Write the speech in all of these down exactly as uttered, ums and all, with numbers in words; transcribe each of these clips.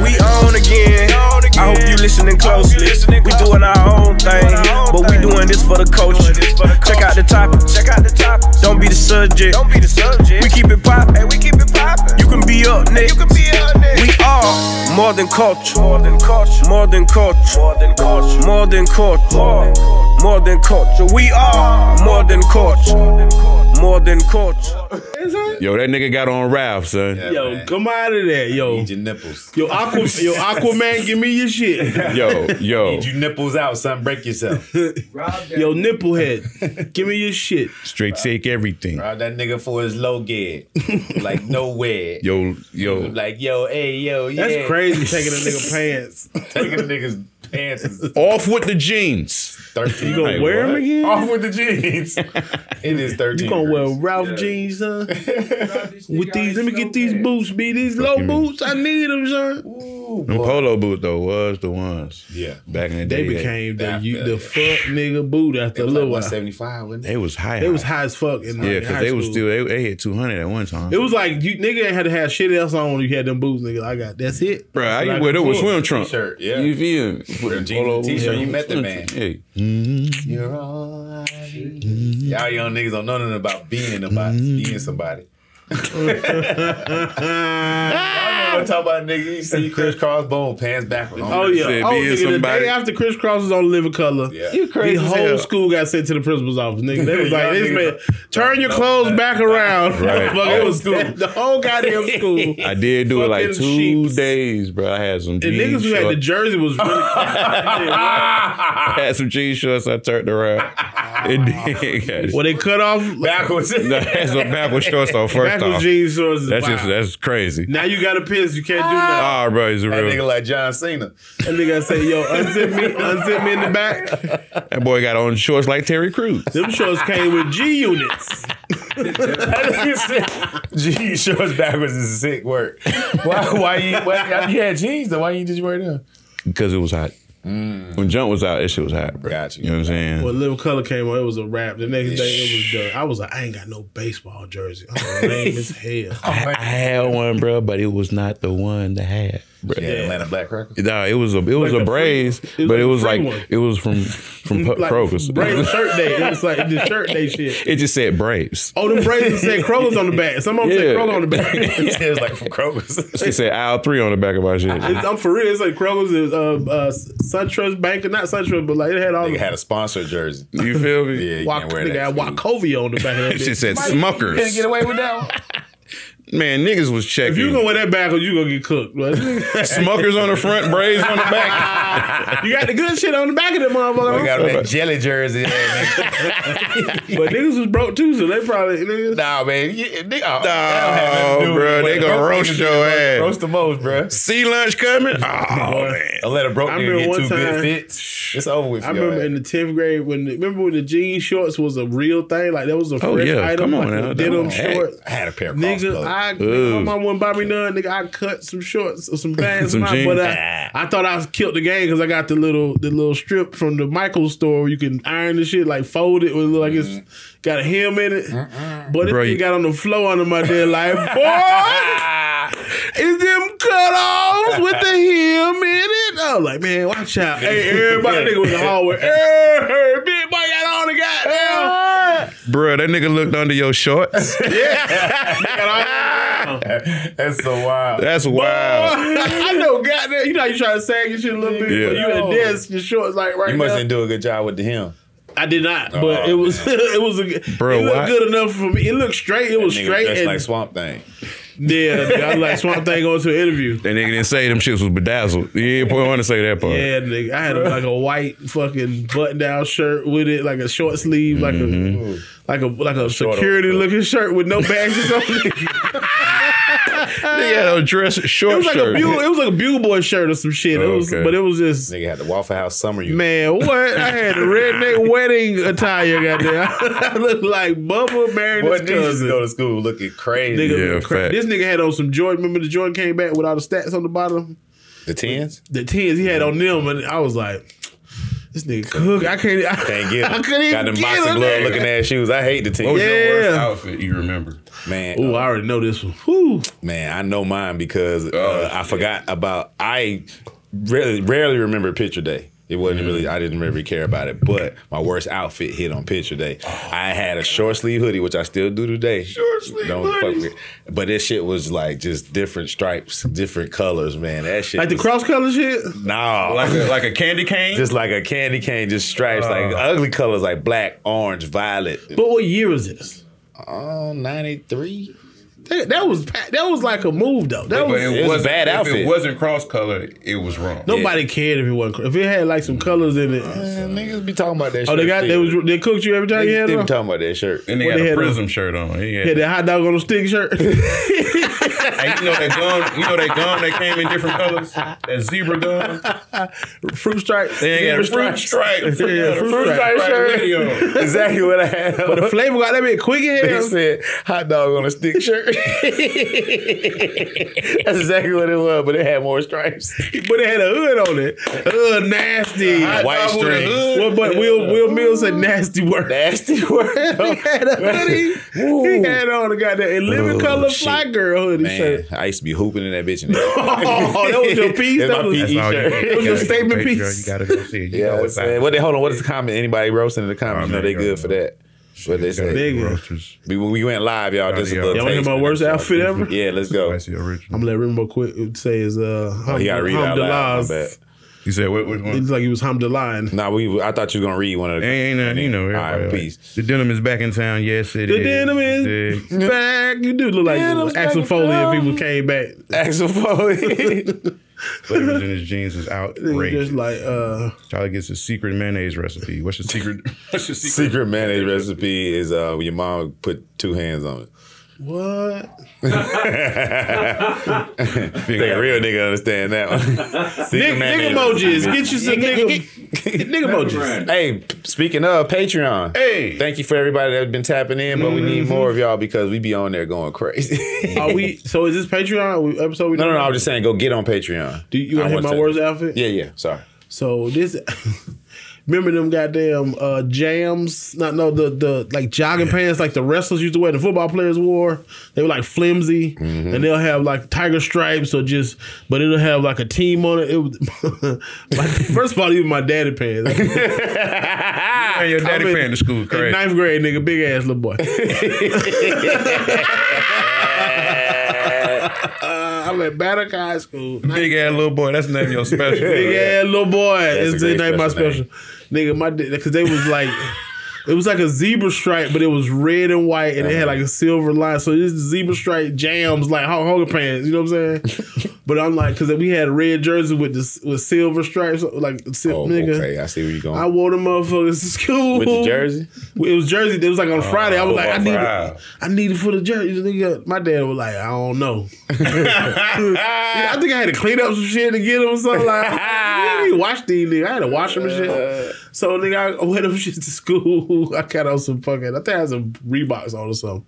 We on again. I hope you listening closely. We doing our own thing, but we doing this for the culture. Check out the topic. Don't be the subject. We keep it poppin'. You can be up next. We are more than culture. More than culture. More than culture. More than culture. More than culture. We are more than culture. More than culture. Yo, that nigga got on Ralph, son. Yeah, yo, man. Come out of there, yo. Need your nipples. Yo, Aqua, yo, Aquaman, give me your shit. Yo, yo. Need your nipples out, son. Break yourself. Yo, nipple head. Give me your shit. Straight Rob, take everything. Rob that nigga for his low gear. Like, nowhere. Yo, yo. Like, yo, hey, yo, yeah. That's crazy, taking a nigga pants. Taking a nigga's pants. Off with the jeans. thirteen. You gonna like, wear what? Them again? Off with the jeans. It is thirteen. You gonna wear Ralph yeah. jeans, son? With these, let me get these boots, B. These low boots, I need them, son. Ooh, them polo boots though was the ones. Yeah, back in the day, they became the you, the fuck nigga boot after a little while. one seventy-five, wasn't it? They was high. They high. was high as fuck. In yeah, because they was still they, they hit two hundred at one time. It was like you nigga ain't had to have shit else on when you had them boots, nigga. I got that's it, bro. I used to wear them with swim trunks. Shirt, yeah. You feel me? T-shirt, you met the man. Mm-hmm. You're all I need. Mm-hmm. Y'all young niggas don't know nothing about being somebody. Mm-hmm. Being somebody. Y'all talk about niggas. You see crisscross bone pants backwards. Oh yeah. Said, oh nigga, somebody. The day after crisscross was on Living Color, yeah. You crazy. The whole hell. School got sent to the principal's office. Nigga, they was like, this man, turn your clothes no, back no, around. Right. It was the whole goddamn school. I did do it like two sheeps. days, bro. I had some jeans. And niggas who had the jersey was really. I had some jeans shorts. I turned around. It well, they cut off backwards. No, that's some backwards shorts though. First. That's just that's crazy. Now you got a piss, you can't do nothing. Oh, bro, he's a real. That nigga like John Cena. That nigga say, yo, unzip me, unzip me in the back. That boy got on shorts like Terry Crews. Them shorts came with G units. G shorts backwards is sick work. Why? Why you? Why, you had jeans though. Why you just wear them? Because it was hot. Mm. When Jump was out, that shit was hot, bro. Gotcha. You know what I'm saying? When Living Color came on, it was a wrap. The next day, it was done. I was like, I ain't got no baseball jersey. I'm lame as hell. I, I had one, bro, but it was not the one to have. Bro. Yeah, Atlanta Black Crackers. No, it was a it was like a Braves, free, but it was like one. It was from from like Kroger's. Braves shirt day. It was like the shirt day shit. It just said Braves. Oh, them Braves said Kroger's on the back. Some of them yeah. said Kroger on the back. It was like from Kroger's. She said aisle three on the back of my shit. It's, I'm for real. It's like Kroger's is uh, uh, SunTrust Bank, not SunTrust, but like it had all. They had a sponsor jersey. You feel me? Yeah, you Walk, can't wear that. They had Wachovia on the back of that. She said Smuckers. Can't get away with that one. Man, niggas was checking. If you gonna wear that backwards, you gonna get cooked. Smuckers on the front, braids on the back. You got the good shit on the back of that motherfucker. We got that jelly jersey. But niggas was broke too, so they probably niggas. Nah, man, yeah, nigga, nah, that don't have bro, they gonna roast your ass. Roast the most, bro. Sea lunch coming. Oh man, I let a broke nigga get two good fits. It's over with. I remember in the tenth grade when the, remember when the jean shorts was a real thing. Like that was a fresh item. Come on, denim shorts. I had a pair of niggas. I, my mom wouldn't buy me none, nigga. I cut some shorts or some bands, some my, but I, I thought I was killed the game because I got the little the little strip from the Michael's store where you can iron the shit, like fold it with like it's got a hem in it. Mm -mm. But it you got on the floor under my dead life, boy. It's them cut-offs with the hem in it. I was like, man, watch out. Hey, everybody, nigga was in the hallway. Hey, big boy got on the goddamn. Bro, that nigga looked under your shorts. Yeah. That's so wild. That's wild. I know, goddamn. You know how you try to sag your shit a little bit, yeah. But you at this, your shorts like right now. You must didn't do a good job with the hem. I did not, oh, but it was it was a, bro. It looked what? Good enough for me. It looked straight. It was that nigga straight. That's like Swamp Thing. Yeah, I was like Swamp Thing going to an interview. That nigga didn't say them shits was bedazzled. He didn't want to say that part. Yeah, nigga, I had a, like a white fucking button down shirt with it, like a short sleeve, like mm-hmm. a. Like a like a short security old, looking shirt with no badges on it. They had a dress short it was like shirt. A bugle, it was like a bugle boy shirt or some shit. It was, okay. But it was just nigga had the Waffle House summer. You man, what? I had a redneck wedding attire. Goddamn, I looked like Bubba married his cousin. Boy, niggas go to school looking crazy. Nigga, yeah, cra fact. This nigga had on some Jordan. Remember the Jordan came back with all the stats on the bottom. The tens. The tens he had on them, and I was like. This nigga cook. I can't. I can't get. Him. I couldn't got even them boxing glove looking ass shoes. I hate the team. What was yeah. your worst outfit you remember? Man. Oh, um, I already know this one. Whew. Man, I know mine because oh, uh, I forgot about. I rarely, rarely remember picture day. It wasn't mm-hmm. really. I didn't really care about it. But my worst outfit hit on picture day. Oh, I had a short sleeve hoodie, which I still do today. Short sleeve Don't fuck with. But this shit was like just different stripes, different colors, man. That shit. Like was, the cross color shit. No, like a, like a candy cane. Just like a candy cane, just stripes, uh, like ugly colors, like black, orange, violet. But what year was this? Oh, ninety-three. That, that was that was like a move though. That was, it was a bad outfit. If it wasn't cross colored, it was wrong. Nobody yeah. cared if it wasn't. If it had like some colors in it, man, niggas be talking about that. Shirt. Oh, they got they was they cooked you every time they, you had. They on? Be talking about that shirt. And they what had they a had prism on? Shirt on. He had, had that hot dog on a stick shirt. And you know that gum. You know that gum that came in different colors. That zebra gum, fruit stripes. They ain't got fruit stripes. Yeah, fruit, fruit stripe shirt. Video. Exactly what I had. But the flavor got that bit quick in here. They said hot dog on a stick shirt. That's exactly what it was, but it had more stripes. But it had a hood on it. Ugh, nasty. Uh, White strings. Well, but Will Will Mills said nasty word. Nasty word. He had a hoodie. He had on a goddamn eleven oh, color shit. Fly girl hoodie. Man, shirt. I used to be hooping in that bitch. In there. Oh, that was your piece. That was, P E shirt. It was your statement piece. You gotta go see. You yeah, what's what they hold on? What is the comment? Anybody roasting in the comments? No, they good for that. What they say. Big roasters. We, we went live, y'all. Just a little. Y'all hear my worst outfit ever? Yeah, let's go. I'm gonna let Reemo quick say is uh. Oh, you gotta read out loud. You said what? Which one? It's like he was Hamdaline. Nah, we. I thought you were gonna read one of the. Ain't nothing, you know. All right, peace. Like, the denim is back in town. Yes, it the is. The denim is yeah. back. You do look like Axel Foley if people came back. Axel Foley. Flavors in his jeans is outrageous. Just like uh, Charlie gets a secret mayonnaise recipe. What's your secret? What's your secret? Secret mayonnaise recipe is uh, when your mom put two hands on it. What? Think a real nigga understand that one. Nigga, nigga emojis. Get you some nigga nigga emojis. Hey, speaking of Patreon, hey, thank you for everybody that's been tapping in, but mm-hmm. we need more of y'all because we be on there going crazy. Are we? So is this Patreon episode? We no, no, no. I was just saying, go get on Patreon. Do you want to hit my worst outfit? Yeah, yeah. Sorry. So this. Remember them goddamn uh, jams? Not no the the like jogging yeah. pants like the wrestlers used to wear, the football players wore. They were like flimsy, mm-hmm. and they'll have like tiger stripes or just, but it'll have like a team on it. It was my, first of all, even my daddy pants. And your daddy pants to school, correct? Ninth grade, nigga, big ass little boy. Uh, I'm at Baddock High School. Big ass little boy. That's the name of your special. Big ass little boy. It's the name of my special. Nigga, my because they was like, it was like a zebra stripe, but it was red and white, and uh-huh. it had like a silver line. So this zebra stripe jams like Hulk Hogan pants. You know what I'm saying? But I'm like, because we had red jerseys with this, with silver stripes, like silver, oh, nigga. Okay, I see where you going. I wore the motherfuckers to school with the jersey. It was jersey. It was like on oh, Friday. I was like, I need, it, I need it for the jersey. Nigga, my dad was like, I don't know. Yeah, I think I had to clean up some shit to get them or something. Like, I didn't wash these niggas. I had to wash them and shit. So nigga, I wore them shit to school. I got on some fucking. I think I had some Reeboks on or something.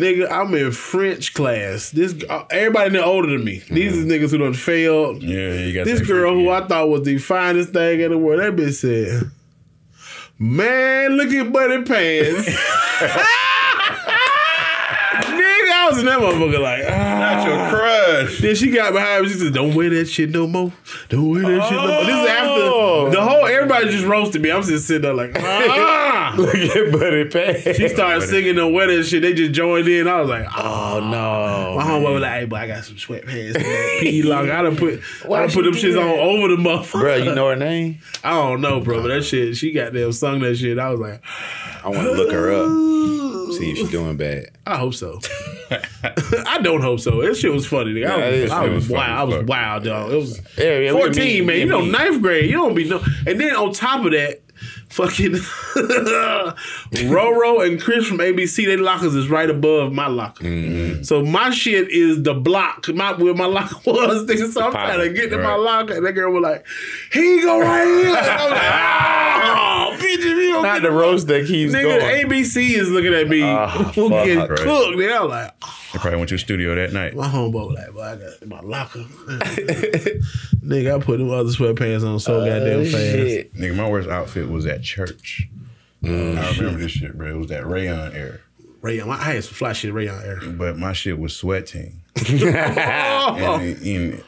Nigga, I'm in French class. This uh, everybody in there older than me. These mm. niggas who done failed. Yeah, you got this girl who I thought was the finest thing in the world. That bitch said, "Man, look at Buddy Pants." Nigga, I was in that motherfucker like, oh. Not your crush. Then she got behind me. She said, "Don't wear that shit no more. Don't wear that oh. shit no more." This is after the whole everybody just roasted me. I'm just sitting there like, ah. Look at Buddy Pat. She started buddy. singing the wedding shit. They just joined in. I was like, oh, oh no. My homeboy was like, hey, but I got some sweatpants. P long. I done put Why I done put them shits that? on over the motherfucker. Bro, you know her name? I don't know, bro. But that shit, she goddamn sung that shit. I was like, I want to look her up. See if she's doing bad. I hope so. I don't hope so. That shit was funny, nigga. Yeah, I was, I was wild. I was wild, dog. It was yeah, yeah, fourteen, me, man. Me, you know, me. ninth grade. You don't be no. And then on top of that, fucking Roro and Chris from A B C, their lockers is right above my locker. Mm-hmm. So my shit is the block, my, where my locker was. Nigga. So I'm trying to get to right. my locker, and that girl was like, "He go right here." And I was like, "Oh, bitch, if you don't not get the roast that keeps nigga, going." Nigga, A B C is looking at me, uh, we'll get right. cooked. And I'm like, oh. I probably went to the studio that night. My homeboy was like, well, I got my locker. Nigga, I put them other sweatpants on so uh, goddamn fast. Shit. Nigga, my worst outfit was at church. Mm, I remember shit. this shit, bro. It was that rayon era. Rayon. I had some fly shit rayon era. But my shit was sweating. and, and, and,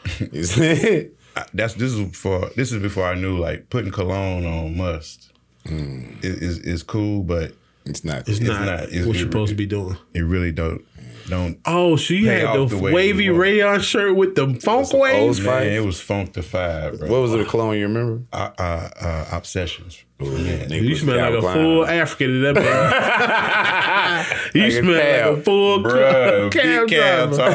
I, that's this is for this is before I knew like putting cologne on must mm. is is cool, but it's not. It's, it's not, not it's, what you're supposed to be doing. It really don't don't. Oh, so you had the, the wavy rayon shirt with the funk waves. Man, it was funkified, bro. What was it, the cologne you remember? Uh, uh, uh, Obsessions. Ooh, man, you smell like a blind. full African in that bag. You like smell cab, like a full Bruh, cab, cab driver.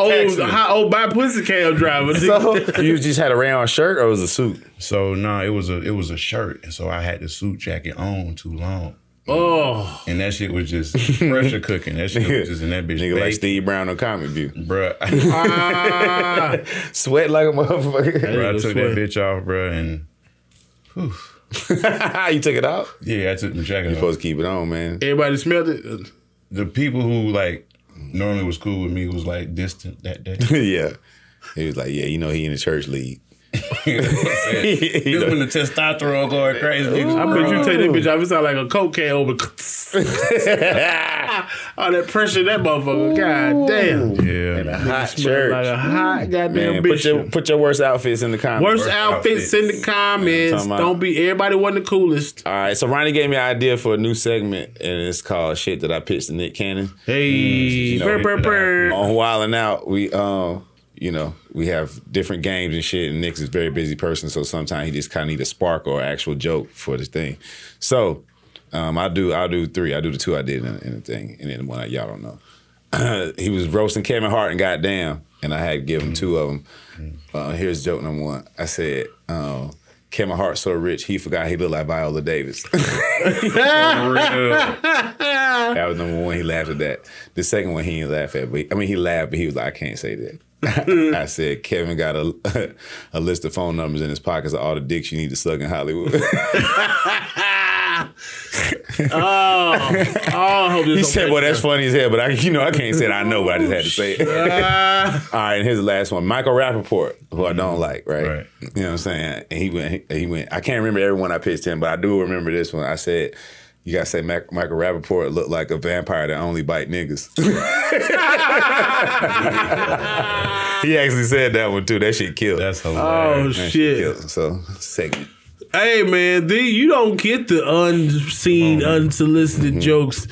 Old, hot old by pussy cab driver. So, you just had a rayon shirt or was it a suit? So no, nah, it was a it was a shirt, and so I had the suit jacket on too long. Oh, and that shit was just pressure cooking. That shit was just in that bitch. Nigga baked. Like Steve Brown on Comic View, bruh. ah, sweat like a motherfucker. Bro, I took sweat. that bitch off, bruh, and. You took it out? Yeah, I took the jacket off. You're supposed to keep it on, man. Everybody smelled it? The people who, like, normally was cool with me was, like, distant that day. Yeah. He was like, yeah, you know he in the church league. You know what I'm saying? This is when the testosterone going crazy. Ooh, I bet you take that bitch off. It sound like a coke can over. All that pressure, that motherfucker. Ooh. God damn. Yeah. And a hot shirt. Like a hot goddamn man, bitch. Put your, put your worst outfits in the comments. Worst, worst outfits, outfits in the comments. Don't be, everybody wasn't the coolest. All right, so Ronnie gave me an idea for a new segment, and it's called Shit That I Pitched to Nick Cannon. Hey. Mm, you know, burr, burr, burr. On Wildin' Out, we, um, you know, we have different games and shit, and Nick's is a very busy person, so sometimes he just kind of need a spark or actual joke for this thing. So um, I do, I'll do three. I do the two I did in, in the thing, and then one y'all don't know. He was roasting Kevin Hart and goddamn, and I had to give him two of them. Uh, here's joke number one. I said, um, Kevin Hart so rich he forgot he looked like Viola Davis. That was number one. He laughed at that. The second one he didn't laugh at, but he, I mean he laughed, but he was like, I can't say that. I said, Kevin got a, a list of phone numbers in his pockets of all the dicks you need to suck in Hollywood. oh, oh, I hope this he said, well, that's funny as hell, but I, you know, I can't say it. I know, but I just had to say it. All right, and here's the last one. Michael Rappaport, who I don't like, right? right? You know what I'm saying? And he went, he went, I can't remember everyone I pitched him, but I do remember this one. I said, you gotta say Mac Michael Rappaport looked like a vampire that only bite niggas. He actually said that one too. That shit killed. That's hilarious. Oh that shit. Shit so second. Hey man, the, you don't get the unseen, oh, unsolicited mm-hmm. jokes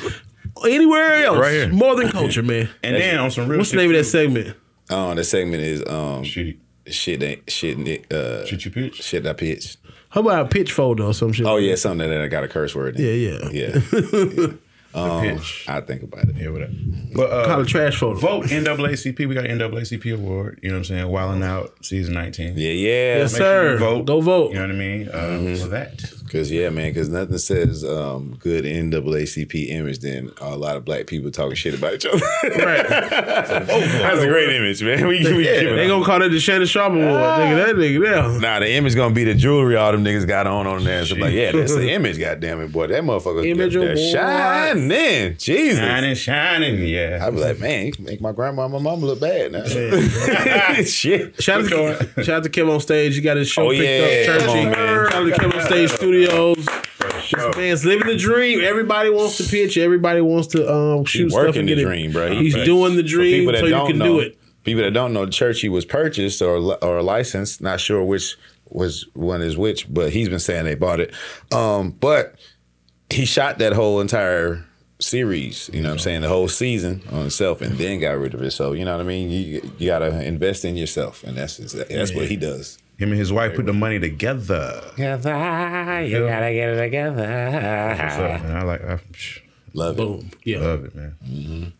anywhere else. Right here. More than culture, man. And then on some real. What's the name of that segment? Oh, um, that segment is um shit. Shit ain't shit. Uh, shit you pitch. Shit I pitched. How about a pitch folder or some shit? Oh, yeah, something that I got a curse word in. Yeah, yeah. Yeah. yeah. Um, pitch. I think about it. Yeah, whatever. But, uh, call it trash folder. Vote N double A C P. We got an N double A C P award. You know what I'm saying? Wildin' Out, season nineteen. Yeah, yeah. Yes, Make sir. Sure vote. Go vote. You know what I mean? Um, mm-hmm. For that. Because, yeah, man, because nothing says um, good N double A C P image than a lot of black people talking shit about each other. Right. So, oh, that's a great image, man. We, we yeah, they going to call that the Shannon Sharp Award. Ah. Nigga, that nigga there. Nah, the image going to be the jewelry all them niggas got on on there. So, like, yeah, that's the image, goddamn it, boy. That motherfucker. Image of shine. Man, Jesus. Shining, shining, yeah. I was like, man, you can make my grandma and my mama look bad now. Shit. Shout out to Kim on stage. You got his show oh, picked yeah. up. Churchy. Come on, man. Shout out to Kim on stage studios. Sure. This man's living the dream. Everybody wants to pitch. Everybody wants to um, shoot He's working stuff. Working the dream, bro. He's right. doing the dream so you can know, do it. People that don't know, Churchy was purchased or, or licensed. Not sure which was one is which, but he's been saying they bought it. Um, but he shot that whole entire series, you know what I'm saying, the whole season on itself, and then got rid of it. So you know what I mean. You you gotta invest in yourself, and that's that's yeah. what he does. Him and his wife Very put well. the money together. Together, you yeah. gotta get it together. That's what's up, man. I like I, love Boom. it. Yeah. Love it, man. Mm-hmm.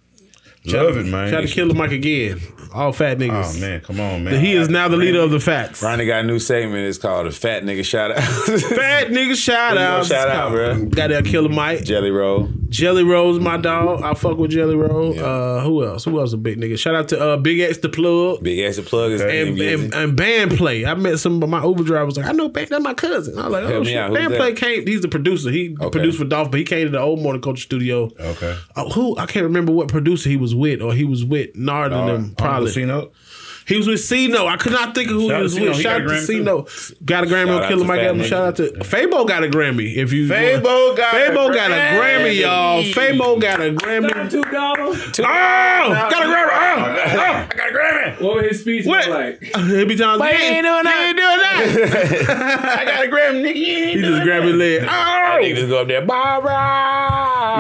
Love it, man. Try to kill the mic again. All fat niggas. Oh, man. Come on, man. He is now the leader of the facts. Ronnie got a new segment. It's called a Fat Nigga Shout Out. Fat Nigga Shout Out. Shout out, bro. Got that killer mic. Jelly Roll. Jelly Roll's my dog. I fuck with Jelly Roll. Yeah. Uh, who else? Who else a big nigga? Shout out to uh, Big X the Plug. Big X the Plug is and, and, and Band Play. I met some of my Uber drivers. Like, I know Band. That's my cousin. I was like, oh, shit. Band Play came. He's the producer. He okay. produced for Dolph, but he came to the old MoreThanCULTR studio. Okay. Uh, who? I can't remember what producer he was with, or he was with Nard and uh, them probably. Cino? He was with Cino. I could not think of who shout he was with. Shout out to Cino. Got a Grammy. Killer Mike Evans. Shout out to Fabo. Got a Grammy. If you Fabo got Fabo got a Grammy, y'all. Fabo got a Grammy. Two dollars. Oh, got a Grammy. Oh, I got a Grammy. What was his speech like? He'd be telling me, "You ain't doing that. I got a Grammy, nigga. He just grabbed his leg. Oh, I think just go up there. Bye, bye."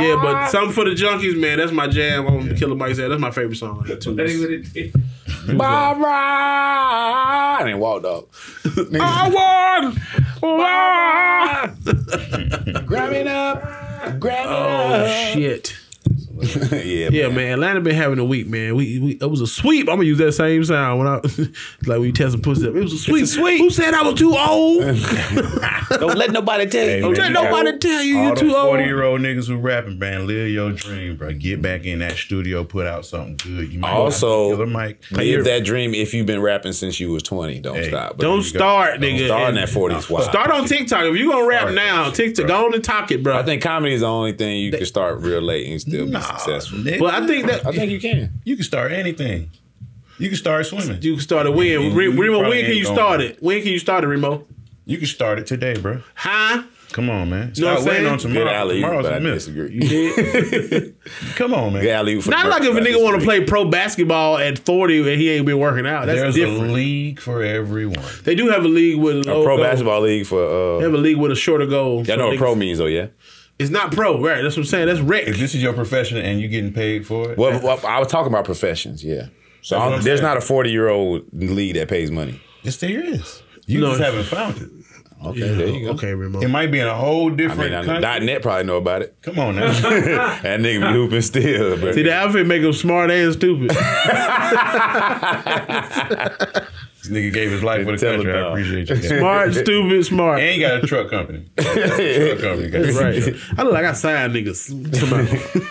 Yeah, but Something for the Junkies, man. That's my jam on yeah. Killer Mike's head. That's my favorite song. That ain't what it did. Bye-bye. I didn't walk, dog. I won. Bye. Grab it up. Grab it oh, up. Oh, shit. yeah, yeah, man. man. Atlanta been having a week, man. We, we it was a sweep. I'm gonna use that same sound when I like we test some pussy up. It was a sweep. A sweep. Who said I was too old? Don't let nobody tell you. Hey, Don't man, let you nobody tell you you're too old. forty year old niggas who rapping, man, live your dream, bro. Get back in that studio, put out something good. You might also live mic. Live that dream if you've been rapping since you was twenty. Don't hey, stop. But don't start, go, nigga. Don't start in that forties. Wow. Start on TikTok if you gonna rap start now. TikTok, bro. Go on and talk it, bro. I think comedy is the only thing you they, can start real late and still. Nah. Be successful. But I think that I think you can. You can start anything. You can start swimming. You can start a win. Reemo, when can you start it? When can you start it, Reemo? You can start it today, bro. Huh? Come on, man. Start waiting on tomorrow. Tomorrow's a miss. You did? Come on, man. Not like if a nigga want to play pro basketball at forty and he ain't been working out. That's different. There's a league for everyone. They do have a league with a pro basketball league for. Uh, they have a league with a shorter goal. Y'all know what pro means, though, yeah. It's not pro, right? That's what I'm saying. That's rec. If this is your profession and you getting paid for it. Well, well I was talking about professions, yeah. So I'm, there's saying. not a forty year old league that pays money. Yes, there is. You no. just haven't found it. Okay, yeah, there you go. Okay, Reemo. It might be in a whole different I mean, I, country. .net probably know about it. Come on now. That nigga be hooping still, bro. See, the outfit make him smart and stupid. This nigga gave his life for the country. I appreciate you. Smart, stupid, smart. And he got a truck company. A truck company. That's right. Truck. I look like I signed niggas.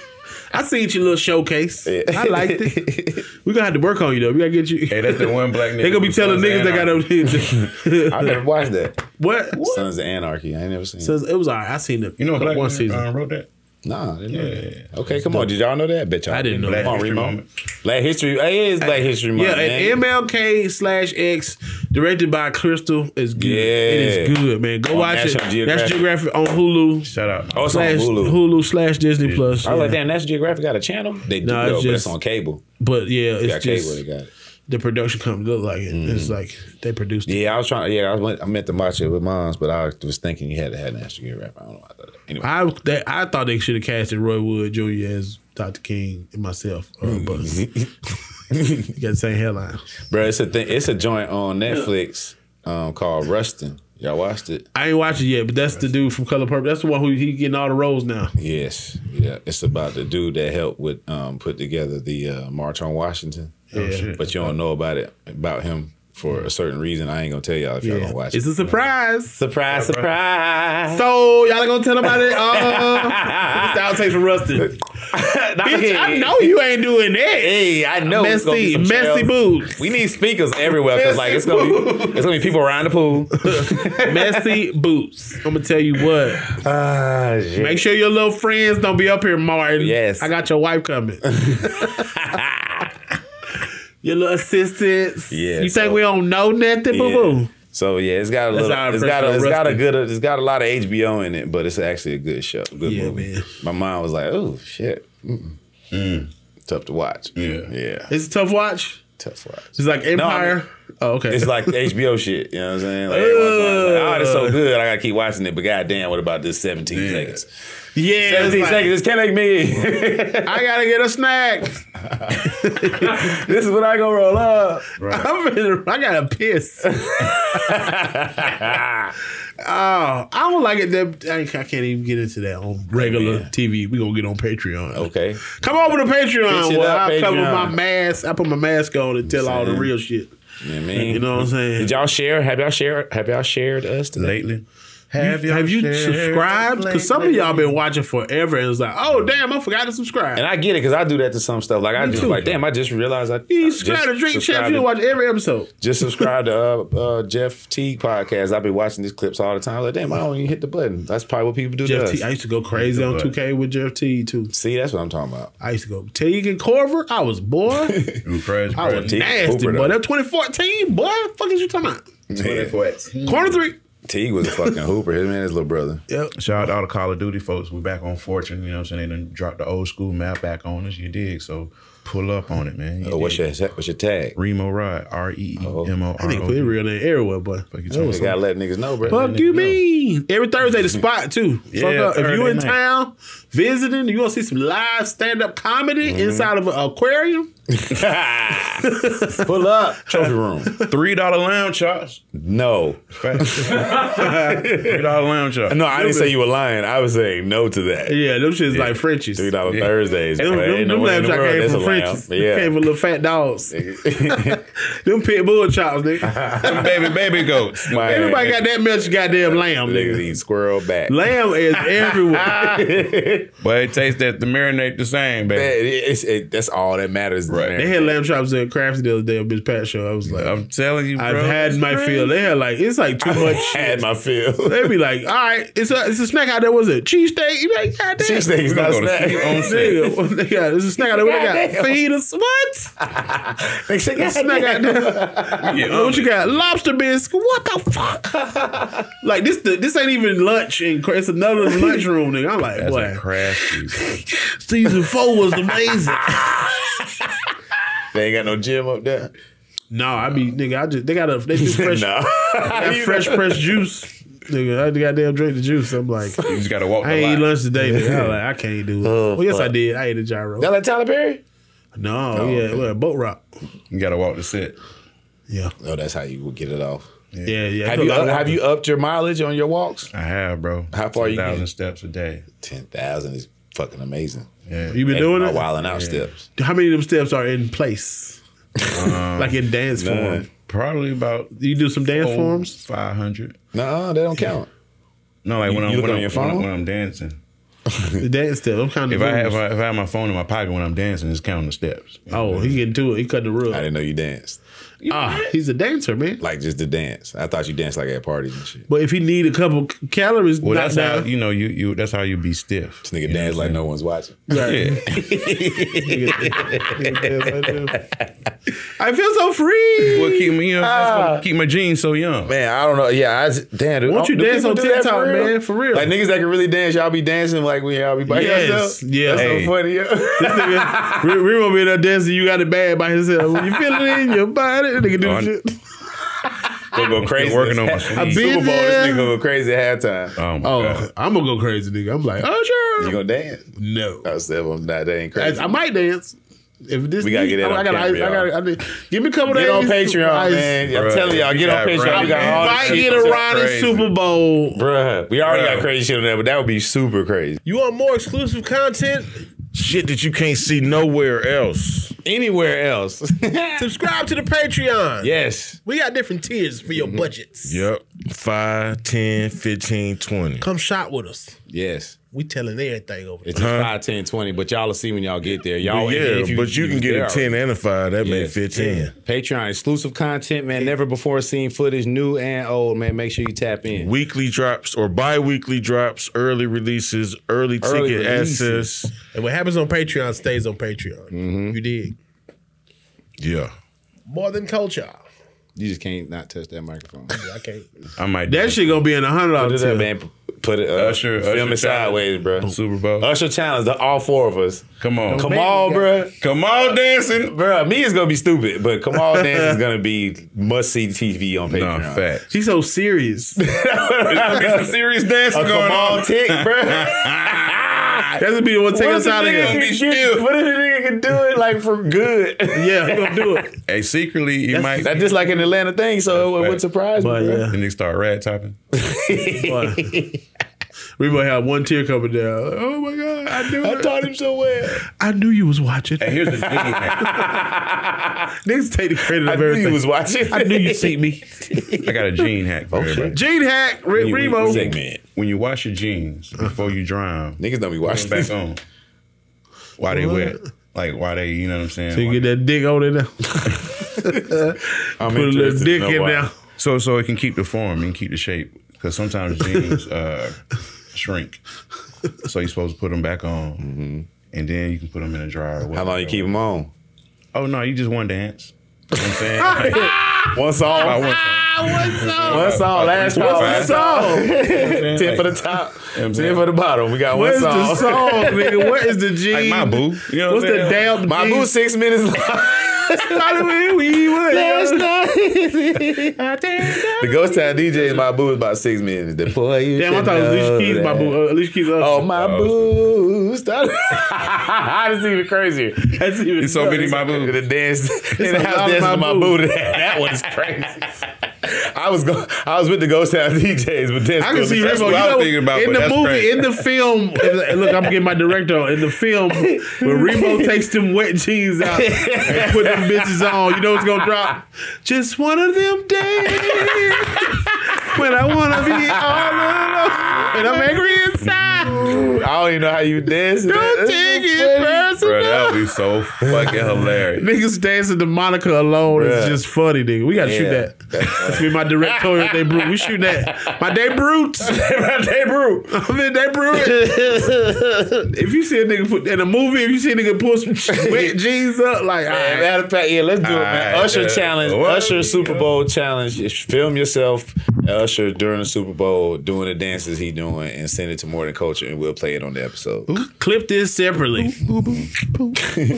I seen your little showcase. Yeah. I liked it. We're going to have to work on you, though. We got to get you. Hey, that's the one black nigga. They're going to be telling niggas they got over there. I never watched that. What? what? Sons of Anarchy. I ain't never seen it. Sons, it was all right. I seen it. You know black one season. Uh, wrote that? Nah, didn't yeah, yeah, yeah. Okay, come on. Did y'all know that? Bet y'all. I didn't know that. Black History Moment. Black History. It is Black History Moment. Yeah, man. M L K slash X, directed by Crystal, is good. Yeah. It is good, man. Go on watch National it. Geographic. That's Geographic on Hulu. Shout out. Oh, it's slash, on Hulu. Hulu slash Disney yeah. Plus. I was yeah. like, damn, National Geographic got a channel? They do, nah, though, it's just, but it's on cable. But yeah, it's, it's got just, cable. They got it. The production company look like it. Mm. It's like they produced it. Yeah, I was trying. Yeah, I went. I meant to watch it with moms, but I was thinking you had to have an Astro rapper. I don't know. Why I thought that. Anyway, I they, I thought they should have casted Roy Wood Junior as Doctor King and myself. Uh, but you got the same headline, bro. It's a thing. It's a joint on Netflix um, called Rustin. Y'all watched it? I ain't watched it yet, but that's the dude from Color Purple. That's the one who he getting all the roles now. Yes, yeah. It's about the dude that helped with um, put together the uh, March on Washington. Yeah. But you don't know about it about him for a certain reason. I ain't gonna tell y'all if y'all yeah. don't watch it. It's a surprise, surprise, surprise. So y'all gonna tell about it? Uh, this outtakes from Rustin. Bitch, I know you ain't doing that. Hey, I know messy, messy boots. We need speakers everywhere because like it's gonna be, it's gonna be people around the pool. Messy boots. I'm gonna tell you what. Uh, yeah. Make sure your little friends don't be up here, Martin. Yes, I got your wife coming. Your little assistants. Yeah, you so, think we don't know nothing, boo boo? Yeah. So yeah, it's got a little. It's got a, it's got a good. It's got a lot of H B O in it, but it's actually a good show. Good yeah, movie. Man. My mom was like, "Oh shit, mm-mm. Mm. tough to watch." Yeah, yeah. It's a tough watch. Tough watch. It's like Empire. No, I mean, Oh, okay. It's like the H B O shit. You know what I'm saying? Like, like, oh, it's so good. I got to keep watching it. But goddamn, what about this seventeen yeah. seconds? Yeah. seventeen like, seconds. This can't make me. I got to get a snack. This is what I go roll up. Right. I'm in, I got to piss. Oh, I don't like it. That, I, I can't even get into that on regular yeah. T V. We're going to get on Patreon. Okay. Come over to Patreon. Well, I'll cover my mask. I put my mask on and tell all the real shit. You know what I mean? You know what I'm saying? Did y'all share? Have y'all shared? Have y'all shared us today? Lately? Have you, have you subscribed? Because some of y'all been watching forever, and it's like, oh damn, I forgot to subscribe. And I get it because I do that to some stuff. Like Me I do, too. like damn, I just realized I you I subscribe to Drink Champs. You watch every episode. Just subscribe to uh, uh, Jeff T podcast. I've been watching these clips all the time. Like damn, I don't even hit the button. That's probably what people do. Jeff to T, us. I used to go crazy on two K with Jeff T too. See, that's what I'm talking about. I used to go Teague and Corver. I was boy. Crazy, I was nasty, boy. That twenty fourteen, boy. What the fuck is you talking about? twenty fourteen, corner three. Teague was a fucking hooper. His man, his little brother. Yep. Shout out to all the Call of Duty folks. We back on Fortune. You know what I'm saying? They done dropped the old school map back on us. You dig? So pull up on it, man. You oh, what's your, what's your tag? Reemo Rod. R E E M O R O D. I think put his real name everywhere, but you gotta let niggas know, bro. Fuck you mean? Every Thursday the spot too. Yeah, fuck up. If you in night. town visiting, you gonna see some live stand-up comedy mm-hmm. inside of an aquarium. Pull up. Trophy room. Three dollar lounge charge. No. Three dollar lounge charge. No, I didn't say you were lying. I was saying no to that. Yeah, them shit's yeah. like Frenchies. Three dollar yeah. Thursdays. Them, them, them lounge charge came from Frenchies. Yeah. Came from little fat dogs. Them pit bull chops, nigga. Them baby baby goats. My Everybody man. got that much goddamn lamb. Niggas eat squirrel back. Lamb is everywhere. But it tastes that the marinade the same, baby. That, it's, it, that's all that matters. Right. They had lamb chops at Crafts the other day on Bitch Pat show. I was like, I'm telling you, bro, I've had my crazy. fill. They had like, it's like too I've much. Had shit. my fill. They be like, all right, it's a it's a snack out there. What was it? Cheesesteak? You like, goddamn. Cheesesteak is not a snack. They got it's a snack out there. What they got? Feed us what? They said it's a snack out there. Yeah, what you got? Lobster bisque? What the fuck? Like this the, this ain't even lunch. And it's another lunch room, nigga. I'm like, what? Crafty. Season four was amazing. They ain't got no gym up there. No, I be nigga. I just they got a they do fresh, no. got fresh pressed juice. Nigga, I goddamn drink the juice. I'm like, you just gotta walk. I ain't eat lunch today. Nigga. I'm like, I can't do it. Oh, well, yes, fuck. I did. I ate a gyro. That like Tyler Perry? No, oh, yeah, okay. well, boat rock. You gotta walk the set. Yeah. Oh, that's how you would get it off. Yeah, yeah. yeah. Have you up, have you upped your mileage on your walks? I have, bro. How far you? Ten thousand steps a day. Ten thousand is fucking amazing. Yeah. You been doing it? Wilding out yeah. steps. How many of them steps are in place? Um, like in dance nah, form? Probably about. You do some dance forms? five hundred. Nuh-uh, they don't yeah. count. No, like you, when, you I'm, when, on I'm, your phone? when I'm dancing. The dance step. I'm counting if the I have, if I, if I have my phone in my pocket when I'm dancing, it's counting the steps. You know oh, know? He getting to it. He cut the rug. I didn't know you danced. You ah, did? He's a dancer, man. Like just to dance. I thought you danced like at parties and shit. But if he need a couple calories, well, that's down. how you know you you. That's how you be stiff. This nigga dance like no one's watching. Right. I feel so free. Well, keep me, you know, ah. keep my jeans so young. Man, I don't know. Yeah, I damn. Won't you dance on TikTok, man? For real. Like niggas that can really dance, y'all be dancing like we y'all be by yourself. Yeah, that's hey. so funny. Yeah. Nigga, we, we won't be there dancing. You got it bad by yourself. When you feel it in your body. That nigga do oh, shit. Gonna go crazy. Working on my sleeves. Super Bowl, this nigga gonna go crazy at halftime. Oh, my oh God. I'm gonna go crazy, nigga. I'm like, oh sure. You gonna dance? No. I said, well, nah, that ain't crazy. I, I might dance. If this we gotta get it on Patreon. Give me a couple days. Get on Patreon, man. I'm telling y'all, get on Patreon. We might get a Ronnie Super Bowl, bruh. We already got crazy shit on there, but that would be super crazy. You want more exclusive content? Shit that you can't see nowhere else. Anywhere else. Subscribe to the Patreon. Yes. We got different tiers for your budgets. Yep. five, ten, fifteen, twenty. Come shop with us. Yes. We telling everything over there. It's huh? five, ten, twenty, but y'all will see when y'all get there. Y'all, yeah, if you, but you can get a ten and a five. That yes. made fifteen. Yeah. Patreon exclusive content, man. Never before seen footage, new and old, man. Make sure you tap in. Weekly drops or bi-weekly drops, early releases, early, early ticket releases. access. And what happens on Patreon stays on Patreon. Mm-hmm. You dig? Yeah. More than culture. You just can't not touch that microphone. I can't. I might. That shit gonna be in a hundred dollars. put it, uh, Usher, film Usher it sideways, bro. Super Bowl. Usher challenge, the, all four of us. Come on. No, Kamal, bro. Kamal dancing. Bro, me is going to be stupid, but Kamal dancing is going to be must-see T V on Patreon. No, fact. She's so serious. There's some serious dancing a going Kamal on. Tick, bro. That would be the one take us out of here. What if the nigga can do it like for good? Yeah, he gonna do it. Hey, secretly, he that's, might. That's just like an Atlanta thing, so it, it would surprise but, me. Yeah. And they start rat tapping. We might have one tear coming down. Oh my God, I knew I it. taught him so well. I knew you was watching. Hey, here's the thing. Niggas take the credit I of everything. I knew you was watching. I knew you seen me. I got a jean hack for oh, everybody. Jean hack, Re when you, Reemo. When you, when you wash your jeans before you dry them, niggas don't be washing back on. Why they wet? Like why they, you know what I'm saying? So you why get that dick on it now. I'm Put a little dick in why. Now. So so it can keep the form and keep the shape. Because sometimes jeans uh, shrink. So you're supposed to put them back on. Mm-hmm. And then you can put them in a dryer. How long you keep them on? Oh, no, you just one dance. You know what I'm saying? Like, one song. Ah, one song. One song. Last call. One song. Ten for the top. Ten for the bottom. We got one song. What's the song, nigga? What is the G? Like my boo. You know what's what the damn My boo six minutes long. we would. Last night. The Ghost Town D J's My Boo is about six minutes. The boy you Damn, I thought it was Alicia Keys, that. My Boo. Uh, Alicia Keys. Oh, My oh. Boo. Stop. That's even crazier. That's even There's so many My Boo. The dance in the house dance with My Boo. That one's crazy. I was go I was with the Ghost Town D J's, but then I can see Reemo. You know, thinking about, in the movie, crazy. in the film. In the, look, I'm getting my director on. In the film, when Reemo takes them wet jeans out and put them bitches on, you know it's gonna drop. Just one of them days when I wanna be all alone and I'm angry inside. Ooh, I don't even know how you dance. Don't take it personal. Bro, that would be so fucking hilarious. Niggas dancing to Monica Alone is just funny, nigga. We gotta yeah. shoot that. That's me, my directorial debut. We shoot that. My debut. My debut. I mean, debut. If you see a nigga put in a movie, if you see a nigga pull some wet jeans up, like, all right. Matter of fact, yeah, let's do all it, man. Right, Usher uh, challenge. What? Usher Super Bowl challenge. Film yourself, Usher, during the Super Bowl, doing the dances he doing, and send it to MoreThanCULTR, and we'll play it on the episode. Ooh. Clip this separately. Ooh, ooh, ooh, ooh.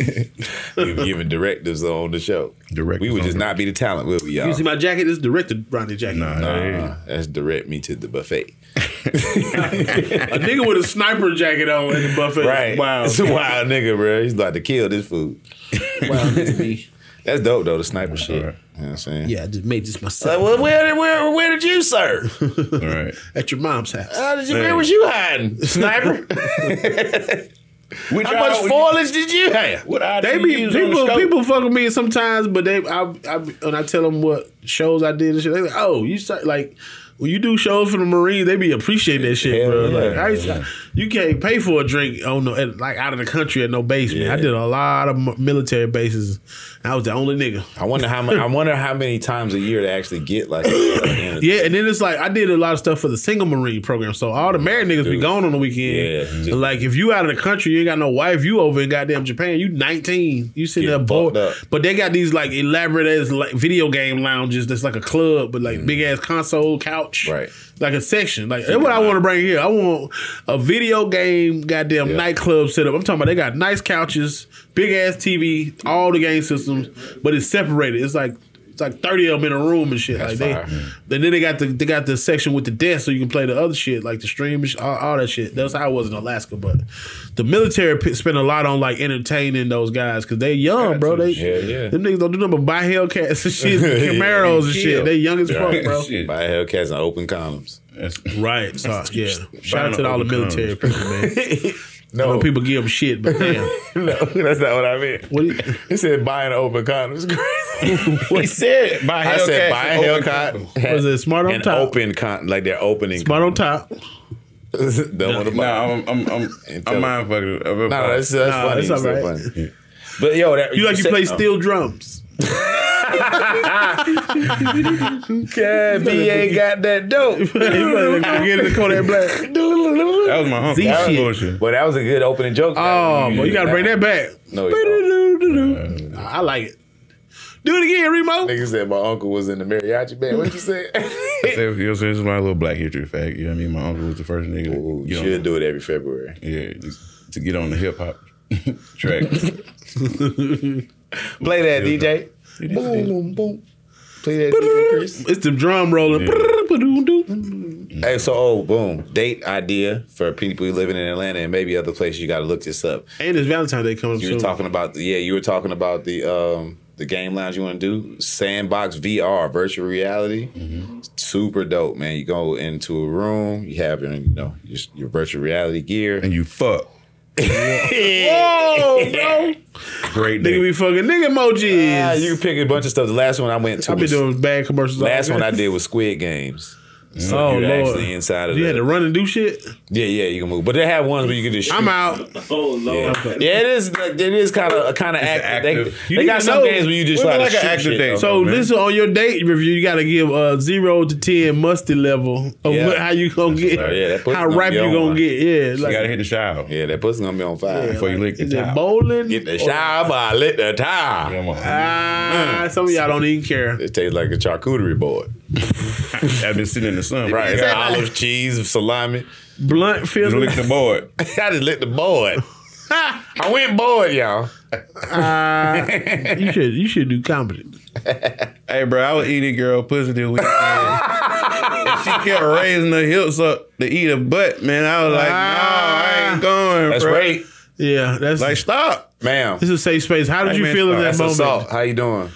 We've given directives on the show. Direct we would just not be the talent, would we, y'all? You see my jacket? It's directed Ronnie jacket. Nah, nah, that's direct me to the buffet. A nigga with a sniper jacket on in the buffet. Right. Wow. It's a wild nigga, bro. He's about to kill this food. Wow, me. That's dope, though, the sniper all shit. Right. You know what I'm saying? Yeah, I just made this myself. Like, well, where, where, where did you serve? All right. At your mom's house. How did you, where was you hiding, sniper? How much out, foliage you, did you have? What I they be people the people fuck with me sometimes, but they I, I when I tell them what shows I did and shit, they like, oh, you start, like when you do shows for the Marines, they be appreciating that shit, yeah, bro. Yeah, like, yeah, I used to, yeah. you can't pay for a drink on no like out of the country at no basement. Yeah. I did a lot of military bases. I was the only nigga. I wonder how much, I wonder how many times a year to actually get like. Yeah, and then it's like I did a lot of stuff for the single Marine program, so all the married niggas Dude. be gone on the weekend. Yeah, and like if you out of the country, you ain't got no wife. You over in goddamn Japan. You nineteen. You sitting there bored. But they got these like elaborate ass like video game lounges. That's like a club, but like mm. big ass console, couch, right? Like a section. Like that's what I want to bring here. I want a video game goddamn yeah. nightclub set up. I'm talking about they got nice couches, big ass T V, all the game systems, but it's separated. It's like it's like thirty of them in a room and shit. That's like fire, they, man. And then they got the they got the section with the desk so you can play the other shit like the stream, and all, all that shit. That's how it was in Alaska. But the military spent a lot on like entertaining those guys because they young, got bro. They yeah, yeah. them niggas don't do nothing but buy Hellcats and shit, Camaros yeah, and, and shit. They young as fuck, bro. Shit. Buy Hellcats and open columns. That's right. So yeah, shout out to all the military people, man. No, I know people give them shit, but damn. No, that's not what I meant. What you, he said buying an open condom is crazy. He said buy I Hellcat said buy a Hellcat. Was it smart on top? Open con like they're opening. Smart on top. Don't no, want to buy. No, I'm I'm I'm, I'm mind fucking. No, that's, that's nah, funny. That's all right. So funny. But yo, that, you, you like you said, play no. steel drums. God, B ain't got that dope. You better get in the Kodak Black. That was my hunky. That was bullshit. But that was a good opening joke. Oh, but you gotta bring that back. No, you don't. I like it. Do it again, Reemo. Nigga said my uncle was in the mariachi band. What you say? Say, you know, so this is my little Black History fact. You know what I mean? My uncle was the first nigga. Ooh, you should on, do it every February. Yeah, to, to get on the hip hop track. Play that, D J. Boom, boom, boom. Play that, D J Chris. It's the drum rolling. Yeah. Hey, so oh, boom. Date idea for people living in Atlanta and maybe other places. You got to look this up. And it's Valentine's Day coming. You were soon. talking about the, yeah. You were talking about the. Um, The game lounge you want to do, Sandbox V R, virtual reality, mm-hmm. super dope, man. You go into a room, you have your, you know, your, your virtual reality gear, and you fuck. Whoa, bro! Great nigga, be fucking nigga emojis. Uh, you can pick a bunch of stuff. The last one I went to, I've been doing bad commercials. Last one I did was Squid Games. So oh, you're Lord. actually inside of you that. You had to run and do shit? Yeah, yeah, you can move. But they have ones where you can just shoot. I'm out. Oh, Lord. Yeah, okay. yeah it is It is kind of kind of active. active. They, they got some days where you just try like to shoot active shit. Thing. So, this on your date review, you got to give uh, zero to ten musty level of yeah. what, how you going to get, right. yeah, that how ripe you going to get. Yeah, so like, you got to hit the shower. Yeah, that pussy going to be on fire yeah, before like, you lick the towel. Is it bowling? Get the shower, I lick the towel. Come on. Ah, some of y'all don't even care. It tastes like a charcuterie board. I've been sitting in the sun, right? Exactly. Olive cheese, salami, blunt filling. Lick the board. I just licked the board. I went bored, y'all. Uh, you should, you should do comedy. Hey, bro, I was eating girl pussy this weekend. And she kept raising her hips up to eat her butt. Man, I was like, ah, no, I ain't going. That's bro. right. Yeah, that's like stop, ma'am. This is a safe space. How did hey, you man, feel in that moment? Assault. How you doing?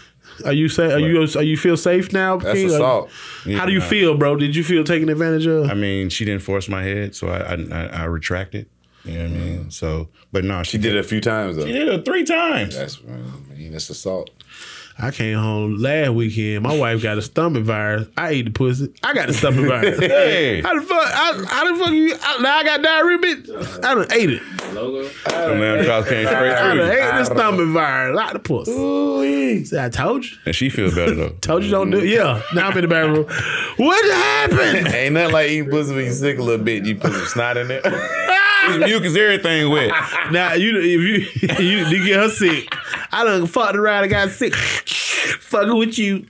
Are you safe? Are you are you feel safe now? That's King? assault. You, how do you feel, bro? Did you feel taken advantage of? I mean, she didn't force my head, so I I, I retracted. You know what I mean? So, but no, she, she did, did it a few times though. She did it three times. That's I mean, that's assault. I came home last weekend. My wife got a stomach virus. I ate the pussy. I got a stomach virus. Hey, how the fuck? I, I the fuck you? I, now I got diarrhea, bitch. I done ate it. Logo. I done, I done ate, I done ate the stomach virus. Like the pussy. Ooh, yeah. See, I told you. And she feels better though. Told you don't do it. Yeah. Now I'm in the bathroom. What happened? Ain't nothing like eating pussy when you sick a little bit. You put some snot in there. It's mucus, everything wet. Now you, if you, you, you get her sick. I done fucked around and got sick. Fucking with you.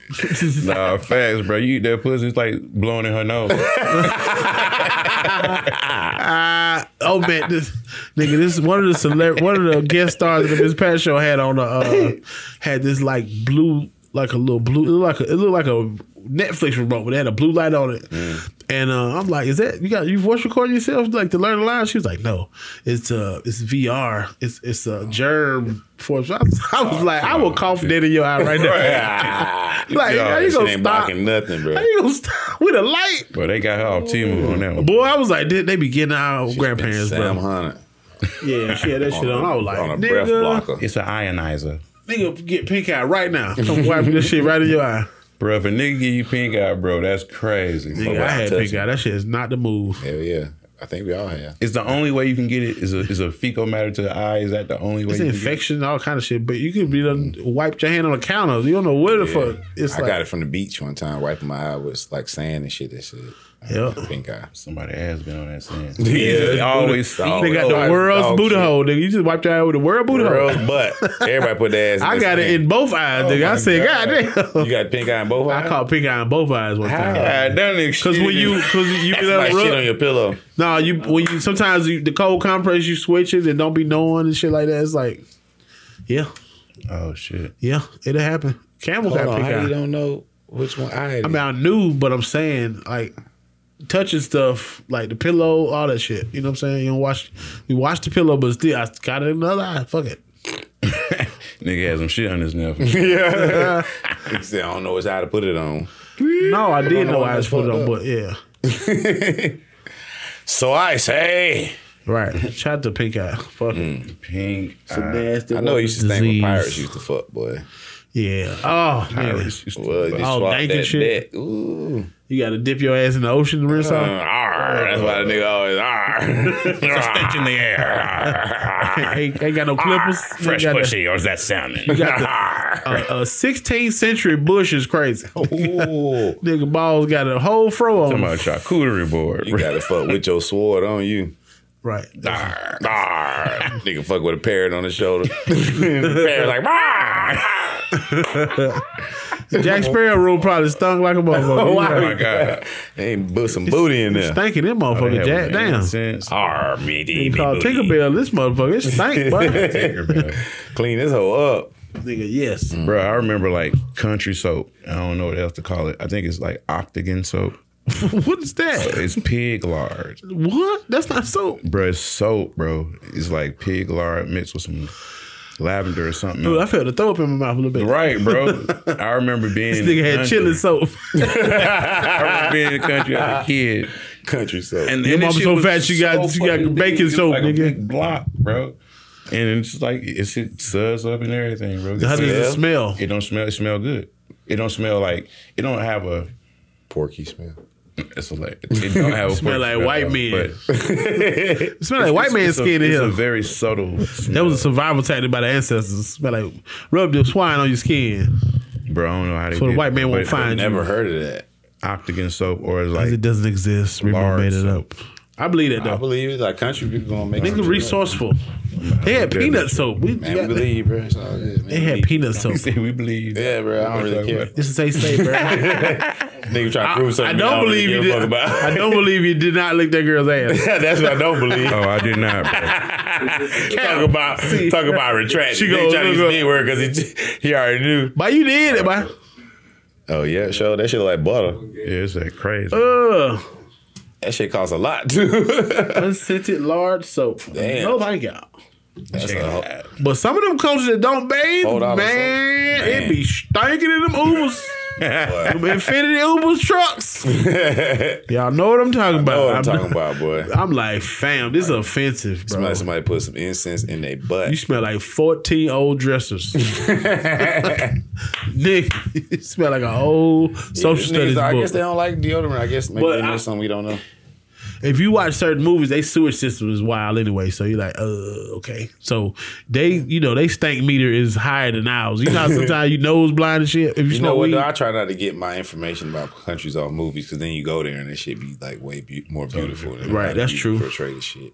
Nah, facts, bro. You eat that pussy, it's like blowing in her nose. uh, oh man, this nigga, this is one of the celeb, one of the guest stars of the Miz Pat show had on a uh, had this like blue, like a little blue. It looked like a, it looked like a Netflix remote, but it had a blue light on it. Mm. And uh, I'm like, is that you got? You voice record yourself like to learn a line? She was like, no, it's uh, it's V R. It's it's a uh, germ. For I was, I was oh, like, I will cough dead in your eye right now. Like, yo, how you gonna ain't stop? Blocking nothing, bro. How you gonna stop with a light? But they got her off T-move on that one. Boy, I was like, they, they be getting our She's grandparents, bro. Sam Hunter. Yeah, she had that shit on. A, I was like, on a nigga, breath blocker. It's an ionizer. Nigga, get pink eye right now. Come wipe this shit right in your eye. Bro, if a nigga give you pink eye, bro, that's crazy. Nigga, oh, I had pink eye. That shit is not the move. Hell yeah. I think we all have. It's the only way you can get it is a, is a fecal matter to the eye. Is that the only way? It's you infection, can get it? All kind of shit. But you could be done, wipe your hand on the counter. You don't know where yeah. the fuck. It's I like, got it from the beach one time. Wiping my eye with like sand and shit. That shit. Yep. Pink eye. Somebody has been on that sand. Yeah, yeah. always. They always, got the always, world's booty hole, nole. Nigga, you just wiped your eye with the world booty hole. World's butt. Everybody put their ass. In I got it hand. in both eyes, nigga. Oh I said, God. God damn. You got pink eye in both eyes. I caught pink eye in both eyes one time. God damn it. Because when you, because you be like shit on your pillow. No, you when you sometimes you, the cold compress you switch it and don't be knowing and shit like that. It's like, yeah. Oh shit. Yeah, it'll happen. Campbell got pink eye. You don't know which one I. Had I mean, I knew, but I'm saying like. Touching stuff like the pillow, all that shit. You know what I'm saying? You don't watch, we watch the pillow, but still, I got it in another eye. Fuck it. Nigga has some shit on his nail. Yeah. He said, I don't know how to put it on. No, I did know how to put it on, but yeah. So I say. Right. Shout to pink eye. Fuck mm. it. Pink eye. So nasty. I know you should think when pirates used to fuck, boy. Yeah. Oh, pirates used to well, fuck. All dank and shit. That. Ooh. You gotta dip your ass in the ocean or something. Uh, arr, that's why the nigga always stench in the air. ain't, ain't got no clippers. Arr, fresh got bushy, the, or is that salmon? You got the, uh, a sixteenth century bush is crazy. Nigga balls got a whole fro on. Talking about a charcuterie board. You gotta fuck with your sword on you. Right. Dar, dar. Nigga fuck with a parrot on his shoulder. The parrot's like, bah! Jack Sparrow rule probably stunk like a motherfucker. Oh my God. They ain't put some booty in there. Stinking that motherfucker, oh, Jack. Damn. R me D. Called Tinkerbell this motherfucker. It stank, bro. Clean this hoe up. Nigga, yes. Mm. Bro, I remember like country soap. I don't know what else to call it. I think it's like Octagon soap. What is that? So it's pig lard. What? That's not soap. Bro, it's soap, bro. It's like pig lard mixed with some lavender or something. Dude, I felt the throw up in my mouth a little bit. Right, bro. I remember being this nigga in the had country. Chili soap. I remember being in the country as a kid. Country soap. And, and your mama so fat she got, so she got baking it soap, like nigga. A big block, bro. And it's like it's, it suds up and everything, bro. It How does it smell? It don't smell. It smell good. It don't smell like it don't have a porky smell. It's a like it don't have a smell like white men. It smell like white man skin in here. It's a very subtle smell. That was a survival tactic by the ancestors. It smell like rub the swine on your skin. Bro, I don't know how they. So the white man won't find you. I've never heard of that. Octagon soap or like it doesn't exist. Reemo made it up. I believe it though. I believe it. Like country people gonna make. Niggas resourceful. They had peanut soap. We, man, we believe, bro. It's all good, man. They had peanut soap. We believe. Yeah, bro. I don't really care. This is a safe, bro. Nigga trying to prove something. I don't believe you did. I don't believe you did not lick that girl's ass. That's what I don't believe. Oh, I did not, bro. Talk about talk about retracting. She gonna try to use the word because he he already knew. But you did it, man. Oh yeah, show that shit like butter. Yeah, it's like crazy. Ugh. That shit costs a lot too. Unscented large soap. Damn. Oh my God. That's a, but some of them coaches that don't bathe, man, man, it be stinking in them Ubers. Them Infinity Ubers trucks. Y'all know what I'm talking about. I know what I'm, I'm talking about, boy. I'm like, fam, this is like, offensive, bro. Smell like somebody put some incense in their butt. You smell like fourteen old dressers. Nick, you smell like an old social yeah, studies niggas, book. I guess they don't like deodorant. I guess maybe but they know I, something we don't know. If you watch certain movies, they sewage system is wild anyway. So you're like, uh, okay. So they, you know, they stank meter is higher than ours. You know how sometimes you nose blind and shit. If you, you know what, weed? Though, I try not to get my information about countries off movies because then you go there and that shit be like way be more beautiful. Than right, that's true. Portray the shit.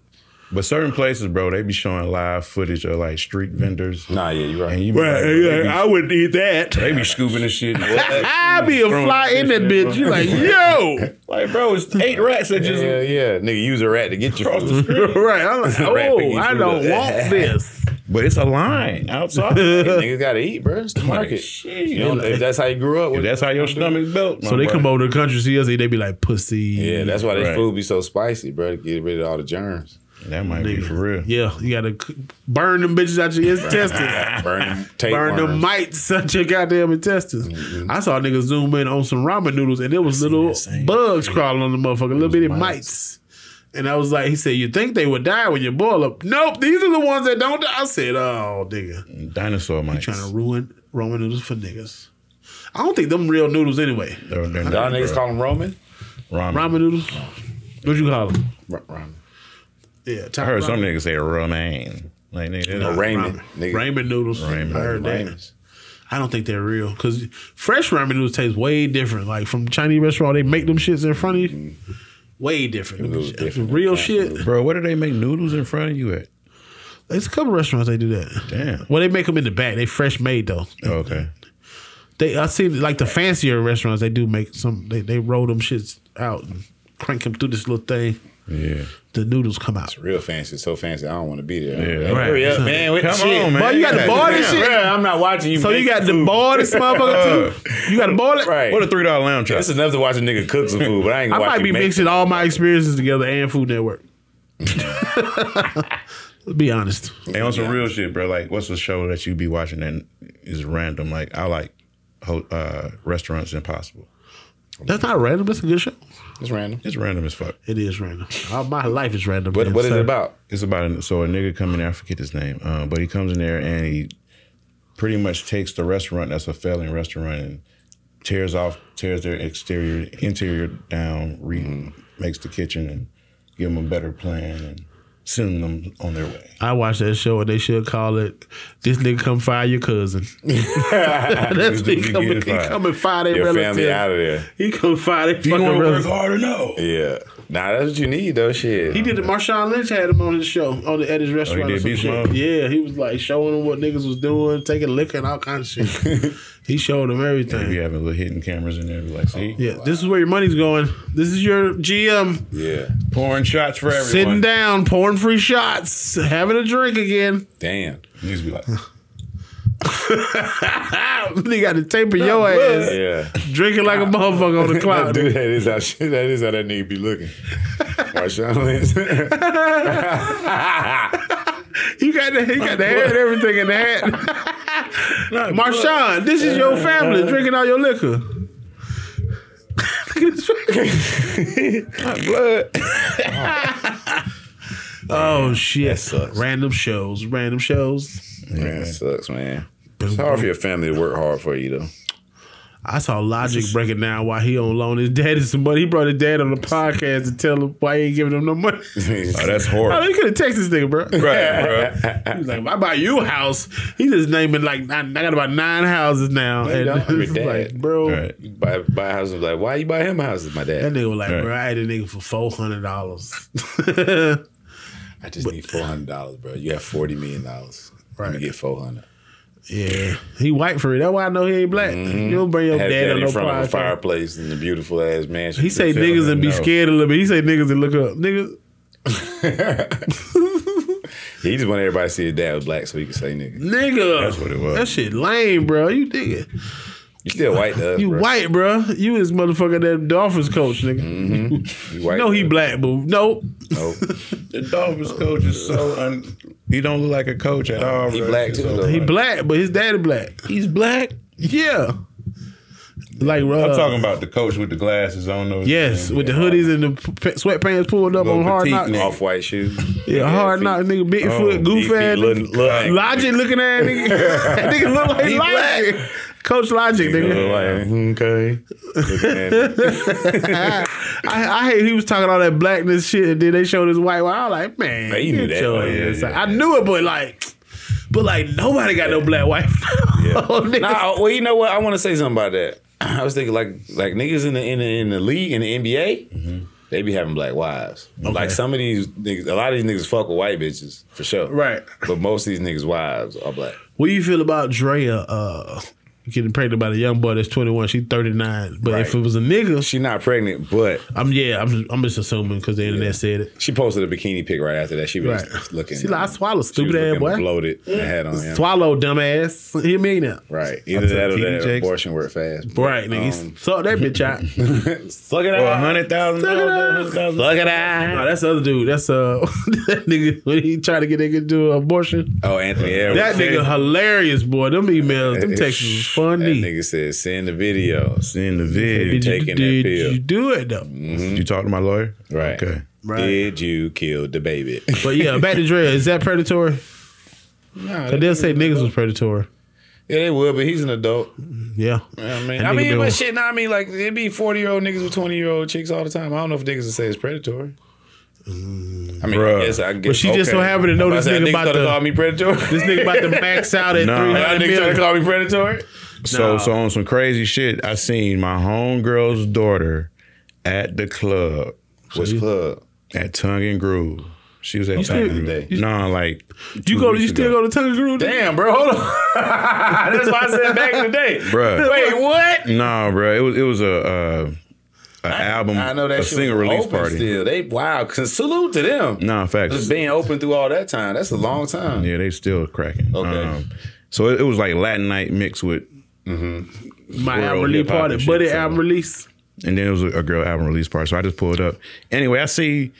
But certain places, bro, they be showing live footage of like street vendors. Nah, yeah, you're right. You right, like, yeah, be, I wouldn't eat that. They be scooping the shit. I'd be a fly in that bitch. You like, yo, like, bro, it's eight rats that yeah, just yeah, yeah, nigga, use a rat to get you across the street. Right, I'm like, oh, I don't want this. But it's a line outside. Niggas gotta eat, bro. It's the market. Like, shit. You know, like, if that's how you grew up. If that's how your stomach's built. So they brother. Come over to the country, see us, they be like pussy. Yeah, that's why right. Their food be so spicy, bro. To get rid of all the germs. That might nigga. Be for real. Yeah, you gotta burn them bitches out your intestines. Burn, burn them mites out your goddamn intestines. Mm-hmm. I saw niggas zoom in on some ramen noodles and there was I've little bugs crawling on the motherfucker, little bitty mites. mites. And I was like, he said, you think they would die when you boil up? Nope, these are the ones that don't die. I said, oh, nigga. Dinosaur mites. You trying to ruin Roman noodles for niggas. I don't think them real noodles anyway. Y'all niggas call them Roman? Ramen. Ramen noodles? Oh. What you call them? R ramen. Yeah, I heard ramen. Some niggas say ramen. Like nigga, no, ramen. Ramen. ramen noodles. Ramen. I heard that. I don't think they're real because fresh ramen noodles taste way different. Like from Chinese restaurant, they make them shits in front of you. Way different. different. Real yeah. shit, bro. Where do they make noodles in front of you at? There's a couple restaurants they do that. Damn. Well, they make them in the back. They fresh made though. Oh, okay. They I see like the fancier restaurants. They do make some. They they roll them shits out and crank them through this little thing. Yeah. The noodles come out. It's real fancy. So fancy. I don't want to be there. Yeah. Right. Hurry up, man. With come shit. On, man. Boy, you got to boil this shit. Bro, I'm not watching you. So you got to boil this motherfucker too? You got to boil it? Right. What a three dollar lounge truck. It's enough to watch a nigga cook some food, but I ain't going to watch I might be mixing food. All my experiences together and Food Network. Let's be honest. Hey, on some yeah. real shit, bro. Like, what's the show that you be watching that is random? Like, I like uh, Restaurants Impossible. That's not random. That's a good show. It's random. It's random as fuck. It is random. All my life is random. What, what is it about? It's about a, so a nigga come in there. I forget his name, um, but he comes in there and he pretty much takes the restaurant that's a failing restaurant and tears off, tears their exterior, interior down, re mm-hmm. makes the kitchen and give them a better plan and sending them on their way. I watched that show and they should call it, "This nigga come fire your cousin." That's he come, he come and fire their relative. Your family out of there. He come fire their fucking relative. Do you want to work hard or no? Yeah. Nah, that's what you need, though, shit. He did it. Marshawn Lynch had him on his show, on the, at his restaurant. Oh, he did beat him up? Yeah, he was like showing him what niggas was doing, taking liquor and all kinds of shit. He showed him everything. Yeah, we having little hidden cameras in there. Be like, see? Yeah, wow. This is where your money's going. This is your G M. Yeah. Pouring shots for everyone. Sitting down, pouring free shots, having a drink again. Damn. He used to be like... They got the tape in your ass, yeah. Drinking like a motherfucker on the clock. Dude, that is how shit. That is how that nigga be looking. Marshawn Lynch. You got the, he got the hair and everything in the hat. Marshawn, this is your family drinking all your liquor. My blood. Oh. Oh shit! That sucks. Random shows. Random shows. Yeah, man, that sucks, man. It's hard for your family to work hard for you, though. I saw Logic breaking down why he don't loan his daddy some money. He brought his dad on the podcast to tell him why he ain't giving him no money. Oh, that's horrible. Oh, he could have texted this nigga, bro. Right, bro. He was like, I buy you a house. He just naming like, I got about nine houses now. My and it's dad. Like, bro. Right. You buy, buy a house. And like, why you buy him a house? It's my dad. That nigga was like, right. Bro, I had a nigga for four hundred dollars. I just but, need four hundred dollars, bro. You have forty million dollars. Right. You get four hundred dollars. Yeah. He white for it. That's why I know he ain't black. Mm-hmm. You don't bring your dad on no front of a fireplace in the beautiful ass mansion. He say niggas and be scared a little bit. He say niggas and look up. Niggas. He just want everybody to see his dad was black so he could say nigga. Nigga. That's what it was. That shit lame, bro. You dig it. You still white to us, You bro. white, bro. You is motherfucker that Dolphins coach, nigga. Mm-hmm. You, you know he black, boo. Nope. Nope. The Dolphins coach is so... Un he don't look like a coach at all. He bro. black, too. So he black, but his daddy black. He's black? Yeah. Like, uh, I'm talking about the coach with the glasses on. Those yes, with the hoodies and the sweatpants pulled up on Hard Knocks, off-white shoes. Yeah, yeah Hard Knocks, nigga, big oh, foot, goof ass, Logic looking ass nigga. That nigga look like he black. black. Coach Logic, nigga. Like, okay. I, I hate he was talking all that blackness shit, and then they showed his white. I was like, man, man you knew that. Oh, yeah, yeah, yeah. I knew it, but like. But like nobody got no black wife. Yeah. Oh, nah, well, you know what? I want to say something about that. I was thinking like like niggas in the in the, in the league in the N B A, mm-hmm. they be having black wives. Okay. Like some of these niggas, a lot of these niggas fuck with white bitches for sure. Right. But most of these niggas' wives are black. What do you feel about Drea uh, getting pregnant by a young boy that's twenty-one? She's thirty-nine. But right. if it was a nigga, she not pregnant. But I'm yeah, I'm just, I'm just assuming because the internet yeah. said it. She posted a bikini pic right after that. She was right. looking. She like I swallowed stupid ass boy. Bloated. Mm. Had on him. Swallow dumbass. Hear me now. Right. Either that or that Jackson. Abortion work fast. But, right, nigga. Um, suck that bitch out. Suck it out. Or a hundred thousand dollars. Suck it out. No, that's the other dude. That's uh that nigga when he tried to get nigga to do an abortion. Oh, Anthony Edwards. That nigga hilarious boy. Them emails, them texts. Funny. That nigga said, send the video. Send the video. Did taking you, did that pill. You do it, though? Mm-hmm. You talk to my lawyer? Right. Okay. Right. Did you kill the baby? But yeah, back to Drea. Is that predatory? Nah. They'll say niggas was predatory. Yeah, they would, but he's an adult. Yeah. You know what I mean, I mean but shit, nah, I mean, like, it'd be forty-year-old niggas with twenty-year-old chicks all the time. I don't know if niggas would say it's predatory. Mm, I mean, bruh. I guess I guess. But she okay. just so happened to know this nigga, nigga about to call me predatory. This nigga about to max out at nah. three hundred million. Nigga to call me predatory. So, nah. so on some crazy shit, I seen my homegirl's daughter at the club. Which so club? At Tongue and Groove. She was at Tongue and Groove. Nah, like you go. You still ago. go to Tongue and Groove? Damn, bro. Hold on. That's why I said back in the day, bro. Wait, what? Nah, bro. It was it was a. Uh, An I, album, I know that a single release party. Still, they wow, cause salute to them. Nah, facts. Just being open through all that time, that's a long time. Yeah, they still cracking. Okay, um, so it, it was like Latin night mixed with mm-hmm. my album release party, buddy album release, and then it was a, a girl album release party. So I just pulled up. Anyway, I see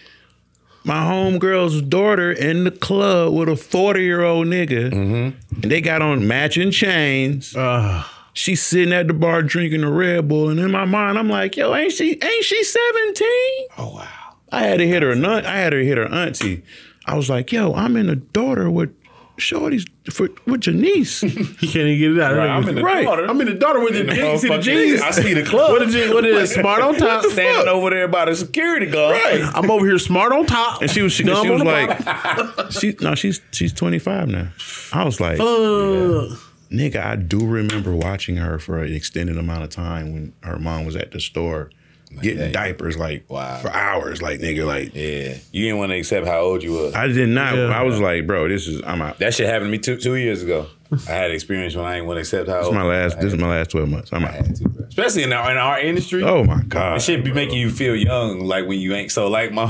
my homegirl's daughter in the club with a forty-year-old nigga, mm-hmm. and they got on matching chains. Uh. She's sitting at the bar drinking a Red Bull, and in my mind, I'm like, "Yo, ain't she? Ain't she seventeen?" Oh wow! I had to hit her. I had to hit her auntie. I was like, "Yo, I'm in a daughter with shorty's for, with your niece. You can't even get it out. Right, I'm in the right. daughter. I'm in the daughter with in the, the, the jeans. I see the club. What is it? What is smart on top? Standing fuck? over there by the security guard. Right. I'm over here smart on top. And she was she, she was like, she no, she's she's twenty-five now. I was like, uh, yeah. nigga, I do remember watching her for an extended amount of time when her mom was at the store. Like getting that. diapers like wow. for hours, like nigga, like yeah. You didn't want to accept how old you was. I did not. Yeah. I was like, bro, this is I'm out. That shit happened to me two two years ago. I had experience when I didn't want to accept how. This old my last. This is my last twelve months. I'm out. To, Especially in our in our industry. Oh my god, it shit be bro. making you feel young, like when you ain't. So like my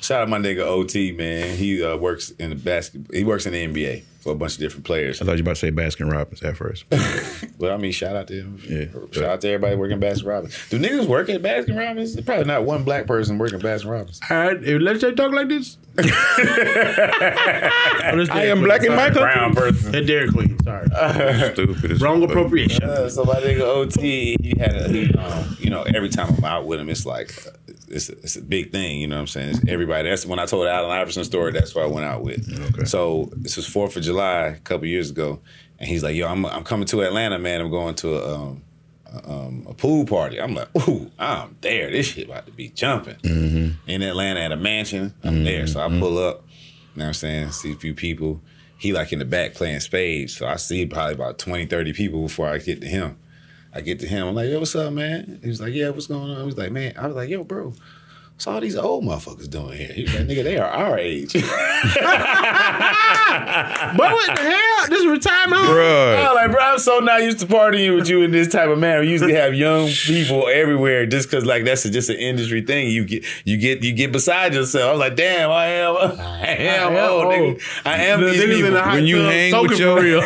shout out my nigga O T, man. He uh, works in the basket. He works in the N B A for a bunch of different players. I thought you were about to say Baskin Robbins at first. Well, I mean, shout out to him. Yeah, shout out to everybody working Baskin Robbins. Do niggas work at Baskin Robbins? There's probably not one black person working Baskin Robbins. All right, let's just talk like this. I, I am black in my country. Brown person. And Dairy Queen. Sorry. Uh, Stupid. Wrong stupid. appropriation. Uh, so my nigga O T, he had a, he, um, you know, every time I'm out with him, it's like, it's a, it's a big thing, you know what I'm saying? It's everybody. That's when I told the Allen Iverson story, that's what I went out with. Okay. So this was fourth of July a couple years ago, and he's like, yo, I'm, I'm coming to Atlanta, man. I'm going to a, um, a, um, a pool party. I'm like, ooh, I'm there. This shit about to be jumping. Mm-hmm. In Atlanta at a mansion, I'm mm-hmm. there. So I pull up, you know what I'm saying? See a few people. He like in the back playing spades. So I see probably about twenty, thirty people before I get to him. I get to him, I'm like, yo, what's up, man? He was like, yeah, what's going on? He was like, man, I was like, yo, bro, what's all these old motherfuckers doing here? He was like, nigga, they are our age. But what the hell? This is retirement home? I was like, bro, I'm so not used to partying with you in this type of manner. We usually have young people everywhere just because, like, that's just an industry thing. You get you get, you get beside yourself. I was like, damn, I am, I am, I am old, old, nigga. I am the these niggas people. In the hot when you hang with your real.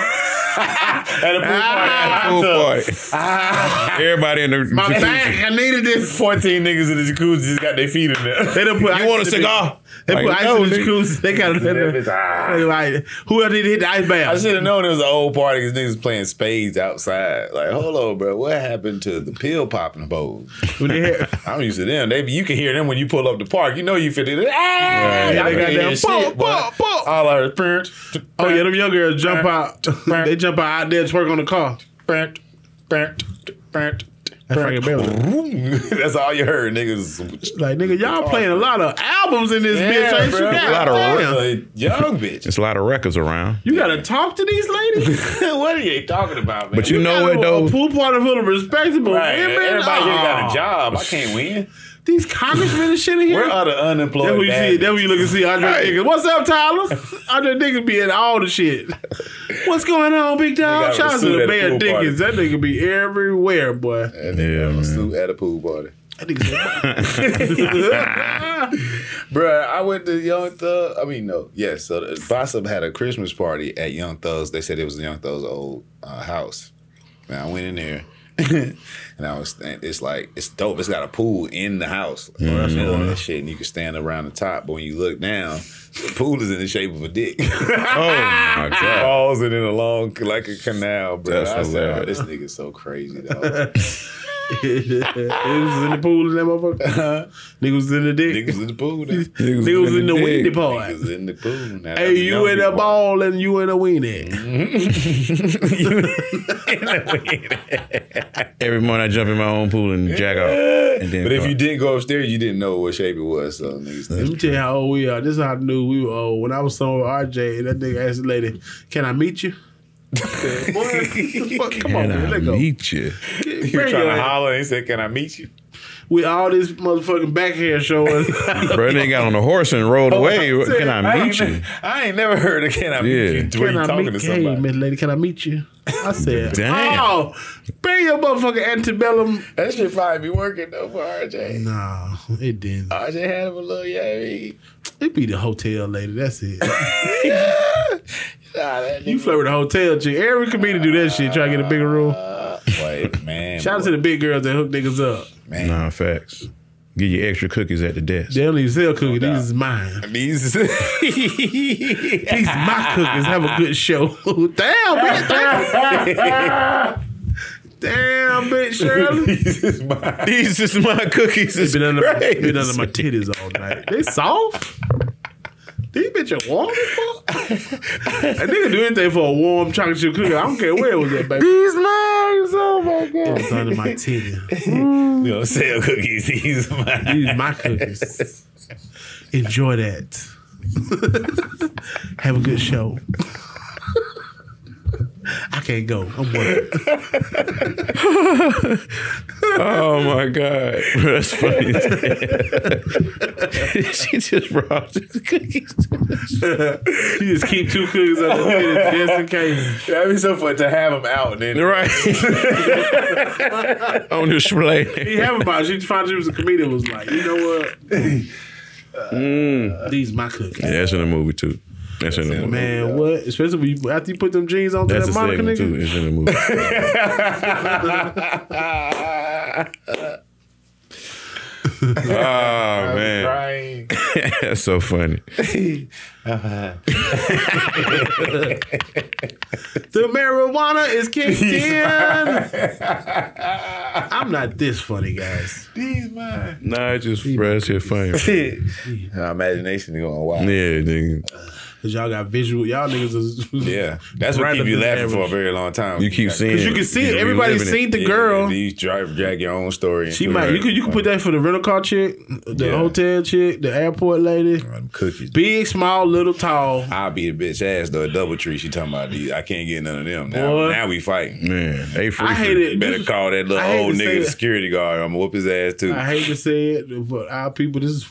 At a pool ah, party. Pool party. Ah, everybody in the my jacuzzi. Back, I needed this. fourteen niggas in the jacuzzi just got their feet in there. They done put you want a cigar? They like, put ice no, in the jacuzzi. They got a like, who else did hit the ice bath? I should have known it was an old party because niggas playing spades outside. Like, hold on, bro. What happened to the pill popping bowls? I'm used to them. They, you can hear them when you pull up the park. You know you fit in. Ah, yeah, they got them. Shit, pop, pop, pop. All our parents. Oh, yeah, them young girls jump out. They jump out. There to work on the car. Burnt, burnt, burnt. That's, That's all you heard, niggas. Like, nigga, y'all playing a lot of albums in this yeah, bitch. Ain't bro. You got a lot of young bitch. It's a lot of records around. You yeah. gotta talk to these ladies. What are you talking about, man? But you, you know what though? A pool party full of respectable right. women. Everybody here oh. got a job. I can't win. These congressmen and shit in here. Where are the unemployed? That's what you see. That's what you look and see. Andre right. niggas. What's up, Tyler? Andre niggas be in all the shit. What's going on, big dog? Shout out to the Mayor Dickens. That nigga be everywhere, boy. That nigga yeah, a suit at a pool party. That nigga's Bruh, I went to Young Thug. I mean, no. Yes. So the Bossum had a Christmas party at Young Thug's. They said it was Young Thug's old uh, house. And I went in there. And I was, it's like, it's dope. It's got a pool in the house. Like, mm-hmm. middle of that shit, and you can stand around the top, but when you look down, the pool is in the shape of a dick. Oh my God. Balls in a long, like a canal, bro. I said, oh, this nigga's so crazy, though. Niggas was in the pool in that motherfucker. Uh-huh. Niggas was in the dick. Niggas in the pool. Niggas, niggas was in the, the weenie part. Niggas in the pool. Now, hey, you in a ball and you in a weenie. Every morning I jump in my own pool and jack off. And then but if off. you didn't go upstairs, you didn't know what shape it was. So niggas. Let me tell you how old we are. This is how I knew we were old. When I was song with R J, that nigga asked the lady, "Can I meet you?" Said, boy, fuck, come can on, man, let go. Meet you. He was trying to holler and he said, "Can I meet you?" With all this motherfucking back hair showing. Bro, they got on a horse and rode oh, away. I said, can I, I meet you? I ain't never heard of "Can I yeah. meet you?" Can I talking meet to somebody. Hey, Miss Lady, can I meet you? I said, damn. Oh, bring your motherfucking antebellum. That shit probably be working though for R J. No, it didn't. R J had him a little yay. It be the hotel lady, that's it. Nah, that you flirt with a hotel chick. Every comedian uh, do that shit. Try to get a bigger room. Wait, man. Shout out to the big girls that hook niggas up. Man. Nah, facts. Give you extra cookies at the desk. They don't even sell cookies. No, no. These is mine. These is my cookies. Have a good show. Damn, bitch. Damn, bitch, Shirley. These is my, These is my cookies. They've been, under my, been under my titties all night. They soft. These bitches warm as fuck. That nigga do anything for a warm chocolate chip cookie. I don't care where it was at, baby. These legs, oh my God. It was under my teeth. Mm. We don't sell cookies. These are my, these my cookies. Enjoy that. Have a good show. I can't go. I'm worried. Oh my God. That's funny. She just brought the cookies. She just keep two cookies on the plate just in case. That'd be so fun to have them out then. Right. On his plate. He have them out. She found she was a comedian. Was like, you know what? Uh, mm. These my cookies. Yeah, that's in the movie too. That's in the movie. Man, what? Especially when you, after you put them jeans on to that Monica nigga. Too. It's in the movie. Oh, man. That's so funny. Uh-huh. The marijuana is kicked in. I'm not this funny, guys. These mine. Nah, it's just fresh and funny. Our imagination is going wild. Yeah, nigga. Cause y'all got visual, y'all niggas. Are, yeah, that's what keep you laughing average. For a very long time. You keep seeing, cause you can see it. Everybody's seen the yeah, girl. You drive, drag your own story. She might. Her. You could, you could put that for the rental car chick, the yeah. hotel chick, the airport lady. Cookies, big, small, little, tall. I'll be a bitch ass though. Double tree. She talking about these. I can't get none of them. Now, boy, now we fighting. Man, they free. I hate it. You better call that little old nigga the security guard. I'm gonna whoop his ass too. I hate to say it, but our people, this is.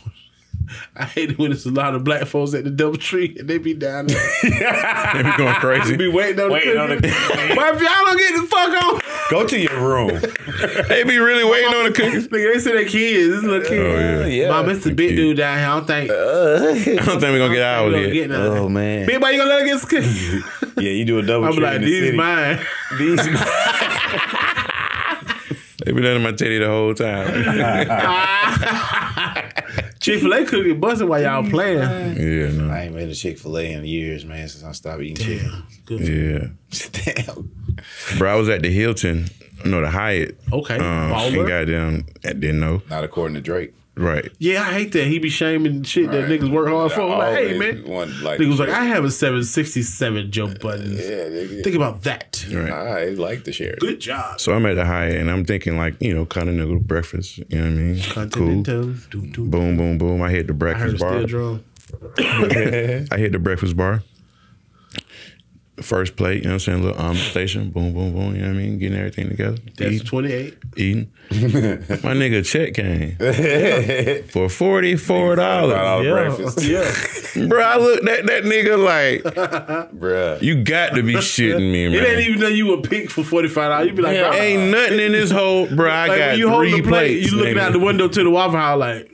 I hate it when it's a lot of black folks at the double tree and they be down there. They be going crazy. They be waiting on waiting the cookies. On the but if y'all don't get the fuck on, go to your room. They be really waiting on the cookies. Nigga, they say they're kids. This little kid. Oh, yeah. Yeah. Mom, it's the big dude down here. I don't think. Uh, I don't think we're going to get out of here. Oh, man. Big boy, you going to let us get some cookies? Yeah, you do a double I'm tree. I'm like, these the mine. These mine. They be letting my titty the whole time. Chick-fil-A cookie busting while y'all playing. Yeah, no. I ain't made a Chick-fil-A in years, man, since I stopped eating chicken. Damn. Yeah. Damn. Bro, I was at the Hilton, no, the Hyatt. Okay. Um, and goddamn, I didn't know. Not according to Drake. Right. Yeah, I hate that. He be shaming shit right. that niggas work hard for. I'm like, hey, man. One, like, niggas like, I have a seven sixty-seven jump button. Yeah, nigga. Think about that. Right. I like to share. Good job. So I'm at the Hyatt and I'm thinking like, you know, continental breakfast. You know what I mean? Continental. Cool. Do, do, boom, boom, boom. I hit the breakfast I heard bar. I hit the breakfast bar. First plate, you know what I'm saying? Little um, station, boom, boom, boom, you know what I mean? Getting everything together. That's eating, twenty-eight. Eating. My nigga check came for forty-four dollars. Yeah. Yeah. Bro, I looked at that nigga like, bro, you got to be shitting me, man. It ain't even know you would pick for forty-five dollars. You'd be like, yeah, ain't nothing in this whole, bro, I like, got you three hold the plate, plates. You looking nigga. Out the window to the Waffle House like,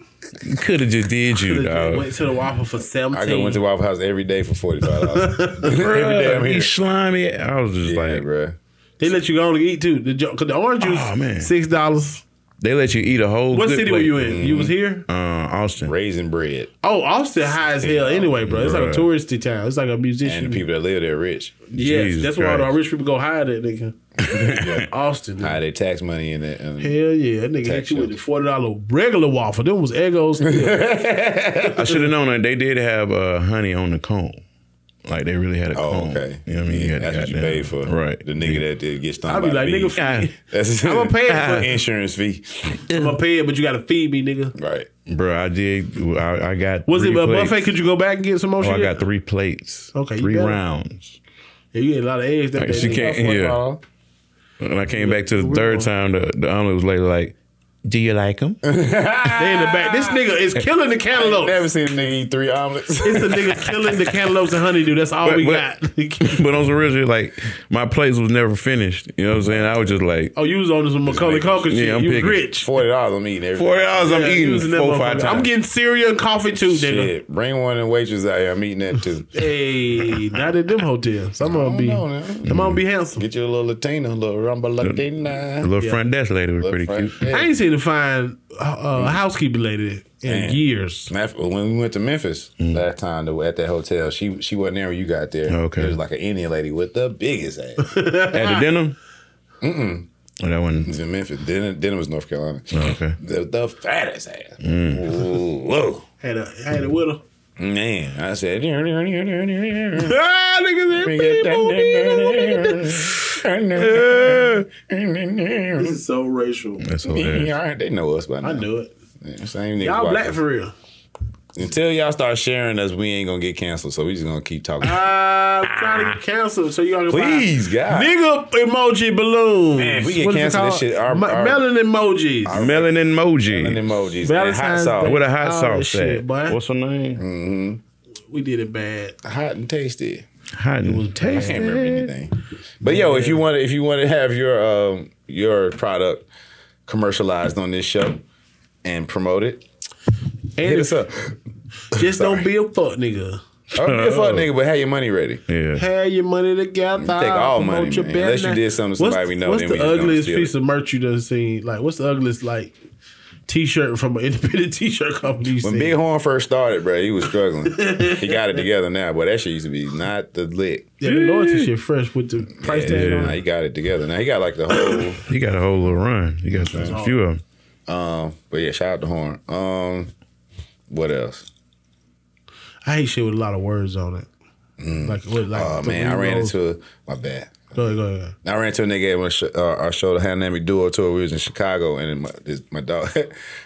could have just did you, dog. Went to the Waffle for seventeen. I go went to Waffle House every day for forty-five dollars. Every day I'm here. He slimy. I was just yeah, like, bro. They let you go and eat too. The, cause the orange juice, oh, man. six dollars. They let you eat a whole. What city plate. Were you in? Mm-hmm. You was here? Uh, Austin. Raisin bread. Oh, Austin high as hell. Anyway, bro, it's bruh. Like a touristy town. It's like a musician. And the people that live there rich. Yes, Jesus that's Christ. Why all the rich people go high that nigga. Yeah. Austin. High they tax money in that. Um, hell yeah, that nigga hit you with the forty dollar regular waffle. Them was Eggos. I should have known that they did have uh, honey on the cone. Like they really had a oh, cone. Okay. You know what I mean? Yeah, you that's what you paid for. Right. The nigga yeah. that did get stung. I'll be like, nigga, fee. That's I'm gonna pay it for insurance fee. I'm gonna pay it, but you gotta feed me, nigga. Right. Bro, I did I, I got was it a plates. Buffet? Could you go back and get some more oh, shit? I got three plates. Okay. Three rounds. Yeah, you ate a lot of eggs that like, day. She can't yeah. When I came back to the third time, the, the omelet was later like, do you like them? They in the back. This nigga is killing the cantaloupes. I never seen a nigga eat three omelets. It's a nigga killing the cantaloupes and honeydew. That's all but, we but, got. But on some real shit, like, my plates was never finished. You know what I'm saying? I was just like. Oh, you was on this Macaulay Culkin shit. Yeah, I'm you was rich. forty dollars I'm eating everything. forty dollars yeah, I'm eating four, five times. I'm getting cereal and coffee too, shit. Nigga. Bring one and waitress out here. I'm eating that too. Hey, not at them hotels. I'm going to be. Know, I'm going to be handsome. Get you a little Latina, a little rumba Latina. A little yeah. front desk lady was pretty cute. Yeah. I ain't seen to find a uh, housekeeping lady in man. Years. When we went to Memphis mm. last time at that hotel, she she wasn't there when you got there. Okay. There was like an Indian lady with the biggest ass. At the Denim? Mm-mm. Oh, that one. It was in Memphis. Denim, Denim was North Carolina. Oh, okay. The, the fattest ass. Mm. Whoa. Had a, had a with her. Man, I said, ah, niggas, this is so racial. That's hilarious. They know us by now. I knew it. Yeah, same niggas. Y'all black for real. Until y'all start sharing us, we ain't gonna get canceled. So we just gonna keep talking. I'm uh, trying to get canceled. So you gotta please, God. Nigga emoji balloons. Man, we get what canceled. This shit. Our, our, melon emojis. Our melanin emoji. Melanin emojis. Valentine's and hot sauce. With a hot sauce shit, boy. What's her name? Mm-hmm. We did it bad. Hot and tasty. Hot and it was tasty. I can't remember anything. But yeah. Yo, if you want, if you want to have your um, your product commercialized on this show and promote it. And hit us up. Just don't be a fuck nigga. Don't be a fuck nigga, but have your money ready. Yeah. Have your money together. You take all money, man. Unless you did something to somebody we know. What's the ugliest piece of merch you done seen? Like, what's the ugliest, like, T-shirt from an independent T-shirt company? When Big Horn first started, bro, he was struggling. He got it together now, but that shit used to be not the lick. Yeah, the loyalty shit fresh with the price tag on. Nah, he got it together now. He got like the whole. He got a whole little run. He got a few of them. Um, but yeah, shout out to Horn. Um. What else? I hate shit with a lot of words on it. Mm. Like, what, like, oh man, I ran into a, my bad. Go ahead, go ahead. I ran into a nigga at my sh uh, our show, the Dynamic Duo tour. We was in Chicago, and my, this, my dog,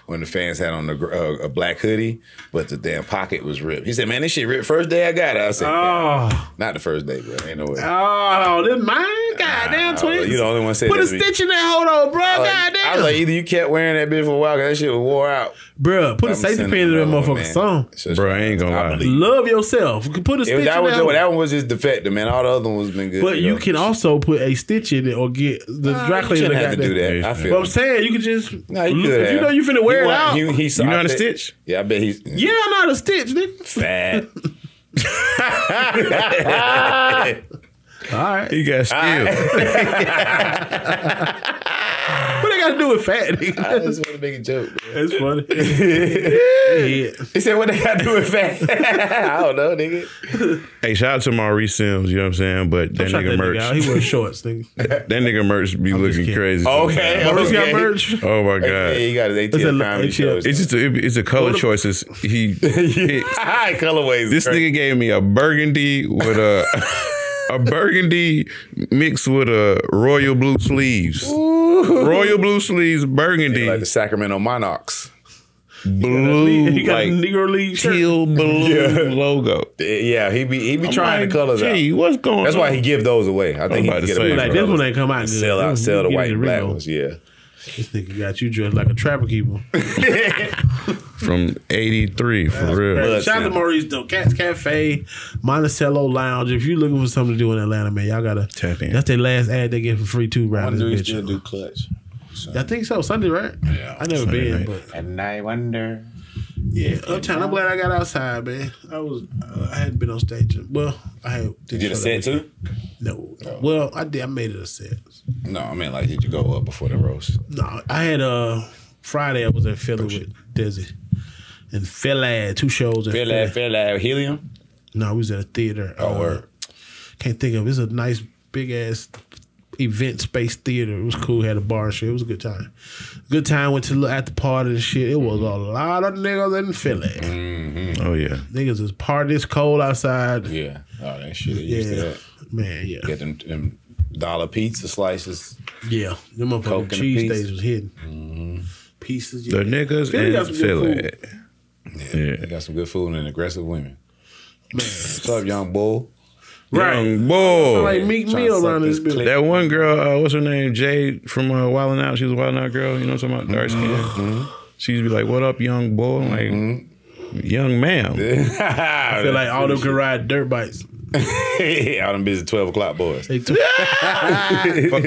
one of the fans had on a, uh, a black hoodie, but the damn pocket was ripped. He said, "Man, this shit ripped." First day I got it, I said, oh. "Not the first day, bro. Ain't no way." Oh, this mine, goddamn uh, twins. You the only one said put a stitch in that hold on, bro. I like, goddamn. I was like, either you kept wearing that bitch for a while, cause that shit was wore out. Bro, pro put I'm a safety pin in that motherfucker's song. Bro, I ain't gonna lie. Love yourself. Put a stitch. If that in was that, one. that one was just defective, man. All the other ones been good. But you know? Can also. So put a stitch in it or get the nah, dry cleaner. You shouldn't have to do that. I feel. But I'm saying you could just. Nah, you could if have. You know you finna wear you it out. You, he saw, you know how to stitch? Yeah, I bet he's. Yeah, I know how to stitch, nigga. Fat. All right. You got skill. Right. What they got to do with fat, nigga? I just want to make a joke. It's funny. Yeah. He said, what they got to do with fat? I don't know, nigga. Hey, shout out to Maurice Sims, you know what I'm saying? But that nigga that merch. Nigga he wears shorts, nigga. That nigga merch be I'm looking crazy. Okay. Maurice okay. got merch? Oh, my God. Yeah, he got his A T L comedy show. It's just a, it's a color what choices. He picks. Colorways. This crazy. Nigga gave me a burgundy with a... A burgundy mixed with a royal blue sleeves. Ooh. Royal blue sleeves, burgundy. They like the Sacramento Monarchs. Blue, he got a Negro League shirt. Teal blue yeah. logo. Yeah, he be, he be I'm trying like, the colors gee, out. What's going That's on? Why he give those away. I think he get them. Like, this one ain't come out. Sell out, sell the white and black ones, yeah. This nigga got you dressed like a trapper keeper. From eighty-three, for that's real. Crazy. Shout out to Maurice, though. Cats Cafe, Monticello Lounge. If you're looking for something to do in Atlanta, man, y'all got to tap in. That's their last ad they get for free, too, right? Wonder if you do Clutch. Sunday. I think so. Sunday, right? Yeah. I never Sunday been, night. But. And I wonder. Yeah, Uptown. I'm glad I got outside, man. I was, uh, I hadn't been on stage. Well, I had. Did you get a set too? No. Oh. Well, I did. I made it a set. No, I mean, like, did you go up before the roast? No, I had uh Friday. I was in Philly oh, with Desi and Philly. Two shows. In Philly, Philly, Helium. No, we was at a theater. Oh, uh, word. Can't think of. It's a nice big ass event space theater. It was cool. Had a bar and shit. It was a good time. Good time. Went to look at the party and shit. It was a lot of niggas in Philly. Mm-hmm. Oh yeah, niggas is party. It's cold outside. Yeah. Oh that shit. Yeah. Man. Yeah. Get them, them dollar pizza slices. Yeah. Them motherfucking cheese steaks was hidden. Mm-hmm. Pieces. Yeah. The niggas in Philly. Yeah. yeah. They got some good food and aggressive women. Man. What's up, young boy? Right, young boy. Like Meek Mill around this bitch. That one girl, uh, what's her name? Jade from uh, Wildin' Out. She was a Wildin' Out girl. You know what I'm talking about? Dark skin. Mm-hmm. She used to be like, "What up, young boy?" I'm like, mm-hmm. "Young ma'am." I feel like all them can ride dirt bikes. All them busy twelve o'clock boys. Fuck the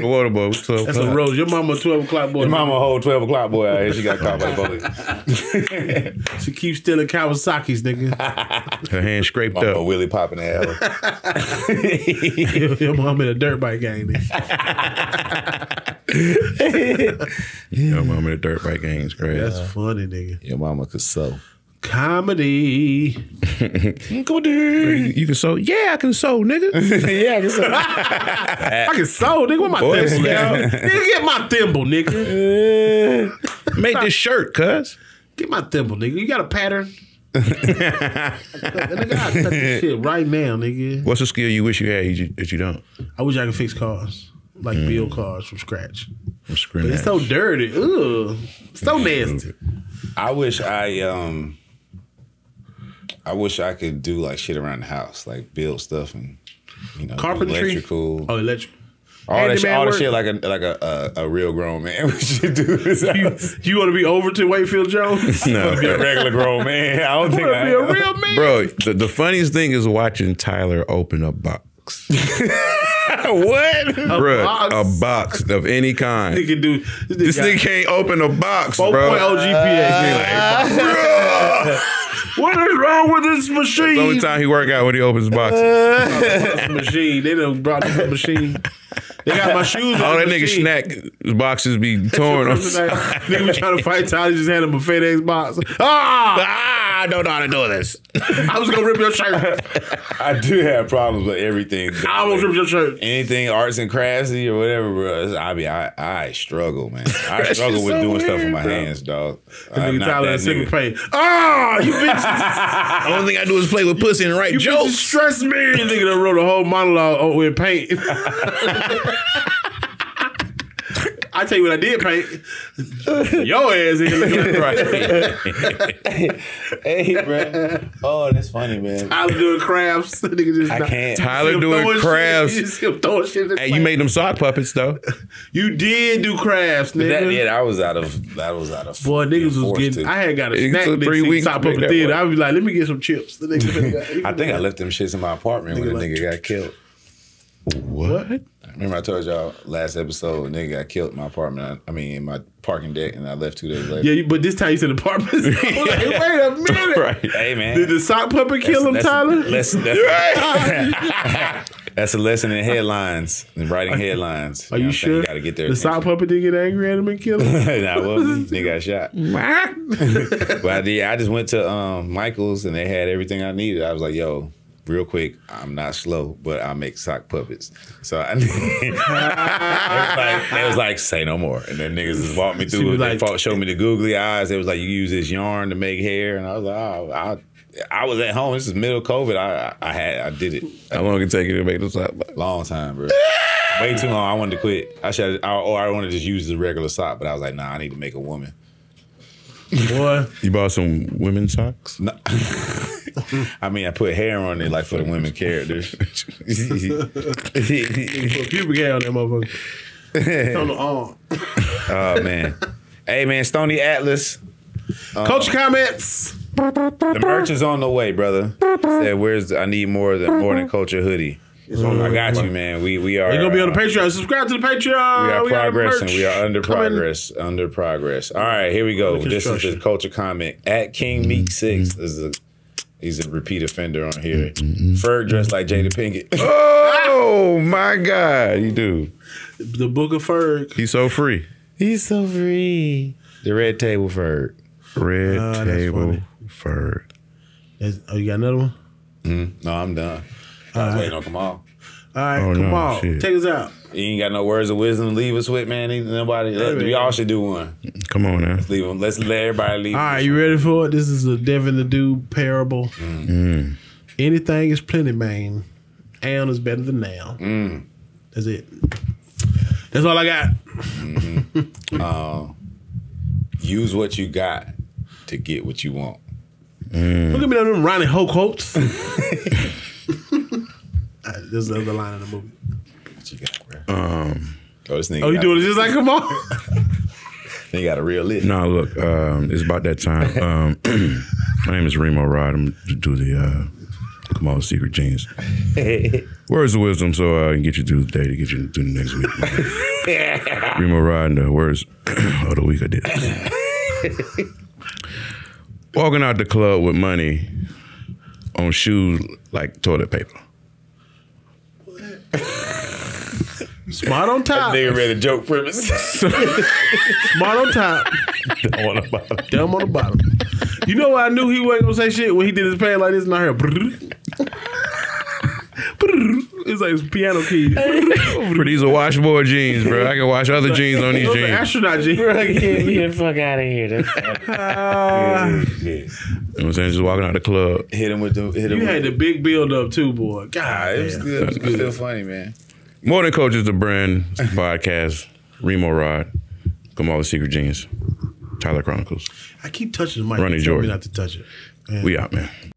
water boy. twelve That's a rose. Your mama twelve o'clock boy. Your mama whole twelve o'clock boy out here. She got caught by the police. She keeps stealing Kawasaki's, nigga. Her hand scraped mama up. Mama Willie popping the alley. Your mama in a dirt bike gang, nigga. Your mama in a dirt bike gang is crazy. That's funny, nigga. Your mama could sew. Comedy. Comedy. You can sew. Yeah, I can sew, nigga. Yeah, I can sew. I can sew, nigga. Where my boy, thimble at? Nigga, get my thimble, nigga. Make this shirt, cuz. Get my thimble, nigga. You got a pattern? Nigga, I cut this shit right now, nigga. What's a skill you wish you had that you don't? I wish I could fix cars. Like mm. build cars from scratch. From scratch. But it's so dirty. Ugh. So nasty. I wish I um I wish I could do like shit around the house, like build stuff and you know carpentry. Electrical. Oh, electrical. All that, all that shit like a like a a, a real grown man we should do this. You, you want to be Overton Wakefield Jones? No, be a regular grown man. I don't think I be a real man. Bro, the, the funniest thing is watching Tyler open a box. What? A bro, box? A box of any kind. This nigga, dude, this nigga, this nigga can't open a box, four. Bro. four point oh G P A. Like, what is wrong with this machine? The only time he work out when he opens boxes. Uh, machine. They done brought this machine. They got my shoes on. All that nigga machine. Snack boxes be torn on. Nigga was trying to fight Tyler, just handed him a FedEx box. Ah! I don't know how to do this. I was going to rip your shirt. I do have problems with everything. Bro. I almost ripped your shirt. Anything arts and craftsy or whatever, bro. I mean, I, I struggle, man. I struggle with so doing weird, stuff with my bro. hands, dog. The nigga Tyler that nigga pain. Ah! You bitches. The only thing I do is play with pussy and write you jokes. You stress me. Nigga that wrote a whole monologue with paint. I tell you what I did paint. Your ass is looking right. Hey, bro. Oh, that's funny, man. Tyler doing crafts. Just I not, can't. Tyler doing crafts. Shit, just shit hey, you made them sock puppets though. You did do crafts, nigga. That, yeah, I was out of. That was out of. Boy, niggas was getting. To, I had got a snack. Three weeks sock puppet theater. I was like, let me get some chips. The nigga, I think I left them shits in my apartment nigga when the like, nigga got killed. What? Remember I told y'all last episode, nigga got killed in my apartment. I, I mean, in my parking deck, and I left two days later. Yeah, but this time you said apartment. I was like, wait a minute. Right. Hey, man. Did the sock puppet kill him, Tyler? That's, that's, right. That's a lesson in headlines, in writing headlines. Are you, know you sure? You gotta get there. The sock puppet didn't get angry at him and kill him? Nah, well, nigga got shot. But I, did, I just went to um, Michael's, and they had everything I needed. I was like, yo. Real quick, I'm not slow, but I make sock puppets. So I everybody, they was like, say no more. And then niggas just walked me through it. Like, they showed me the googly eyes. They was like, you use this yarn to make hair. And I was like, oh, I, I was at home. This is middle of COVID. I, I had, I did it. How long did it take you to make this sock? Long time, bro. Way too long. I wanted to quit. I should, I, or I wanted to just use the regular sock, but I was like, nah, I need to make a woman. Boy. You bought some women's socks? No. I mean, I put hair on it like for the women characters. Pubic hair on that motherfucker. On the arm. Oh, man. Hey, man, Stony Atlas. Um, Coach comments. The merch is on the way, brother. Said, where's the, I need more than more than culture hoodie. Mm, I got you, man. We we are. You're gonna be on the Patreon. Subscribe to the Patreon. We are we progressing. We are under Come progress. In. Under progress. All right, here we go. This is the culture comment at King Meek Six. This is a he's a repeat offender on here. Furg dressed like Jada Pinkett. Oh my God, you do the book of Furg. He's so free. He's so free. The red table Furg. Red uh, table Furg. That's, oh, you got another one? Mm, no, I'm done. I was waiting on Kamal. All right, oh, Kamal, no, take us out. You ain't got no words of wisdom to leave us with, man. Ain't nobody. We all should do one. Come on now. Let's leave them. Let's let everybody leave. All right, you ready for it? This is a Devin the Dude parable. Mm. Mm. Anything is plenty, man. And is better than now. Mm. That's it. That's all I got. Mm-hmm. uh, use what you got to get what you want. Mm. Look at me on them Ronnie Ho quotes. This is the other line in the movie. What you got, bro? Um, oh, this nigga. Oh, you doing it just like Kamal? They got a real lit. No, nah, look, um, it's about that time. Um, my name is Reemo Rod. I'm to do the uh, Kamal's Secret Genius. Words of wisdom, so I can get you through the day to get you through the next week. Reemo Rod and the words of the week I did. Walking out the club with money on shoes like toilet paper. Smart on top. That nigga read a joke premise. Smart on top. Dumb on the bottom. Dumb on the bottom. You know why I knew he wasn't gonna say shit when he did his pad like this and I heard brrr. Brrr. It's like it's piano keys. Bro, these are washboard jeans, bro. I can wash other like, jeans on these jeans. Astronaut jeans. Bro, get me the fuck out of here. uh, yeah. You know what I'm saying? Just walking out the club. Hit him with the hit him. You with had the big build up too, boy. God, it was still, it was still funny, man. More Than Culture is the brand. It's the podcast. Reemo Rod, Kamal the Secret Genius, Tyler Chronicles. I keep touching the mic. Ronnie Jordan. Not to touch it. Man. We out, man.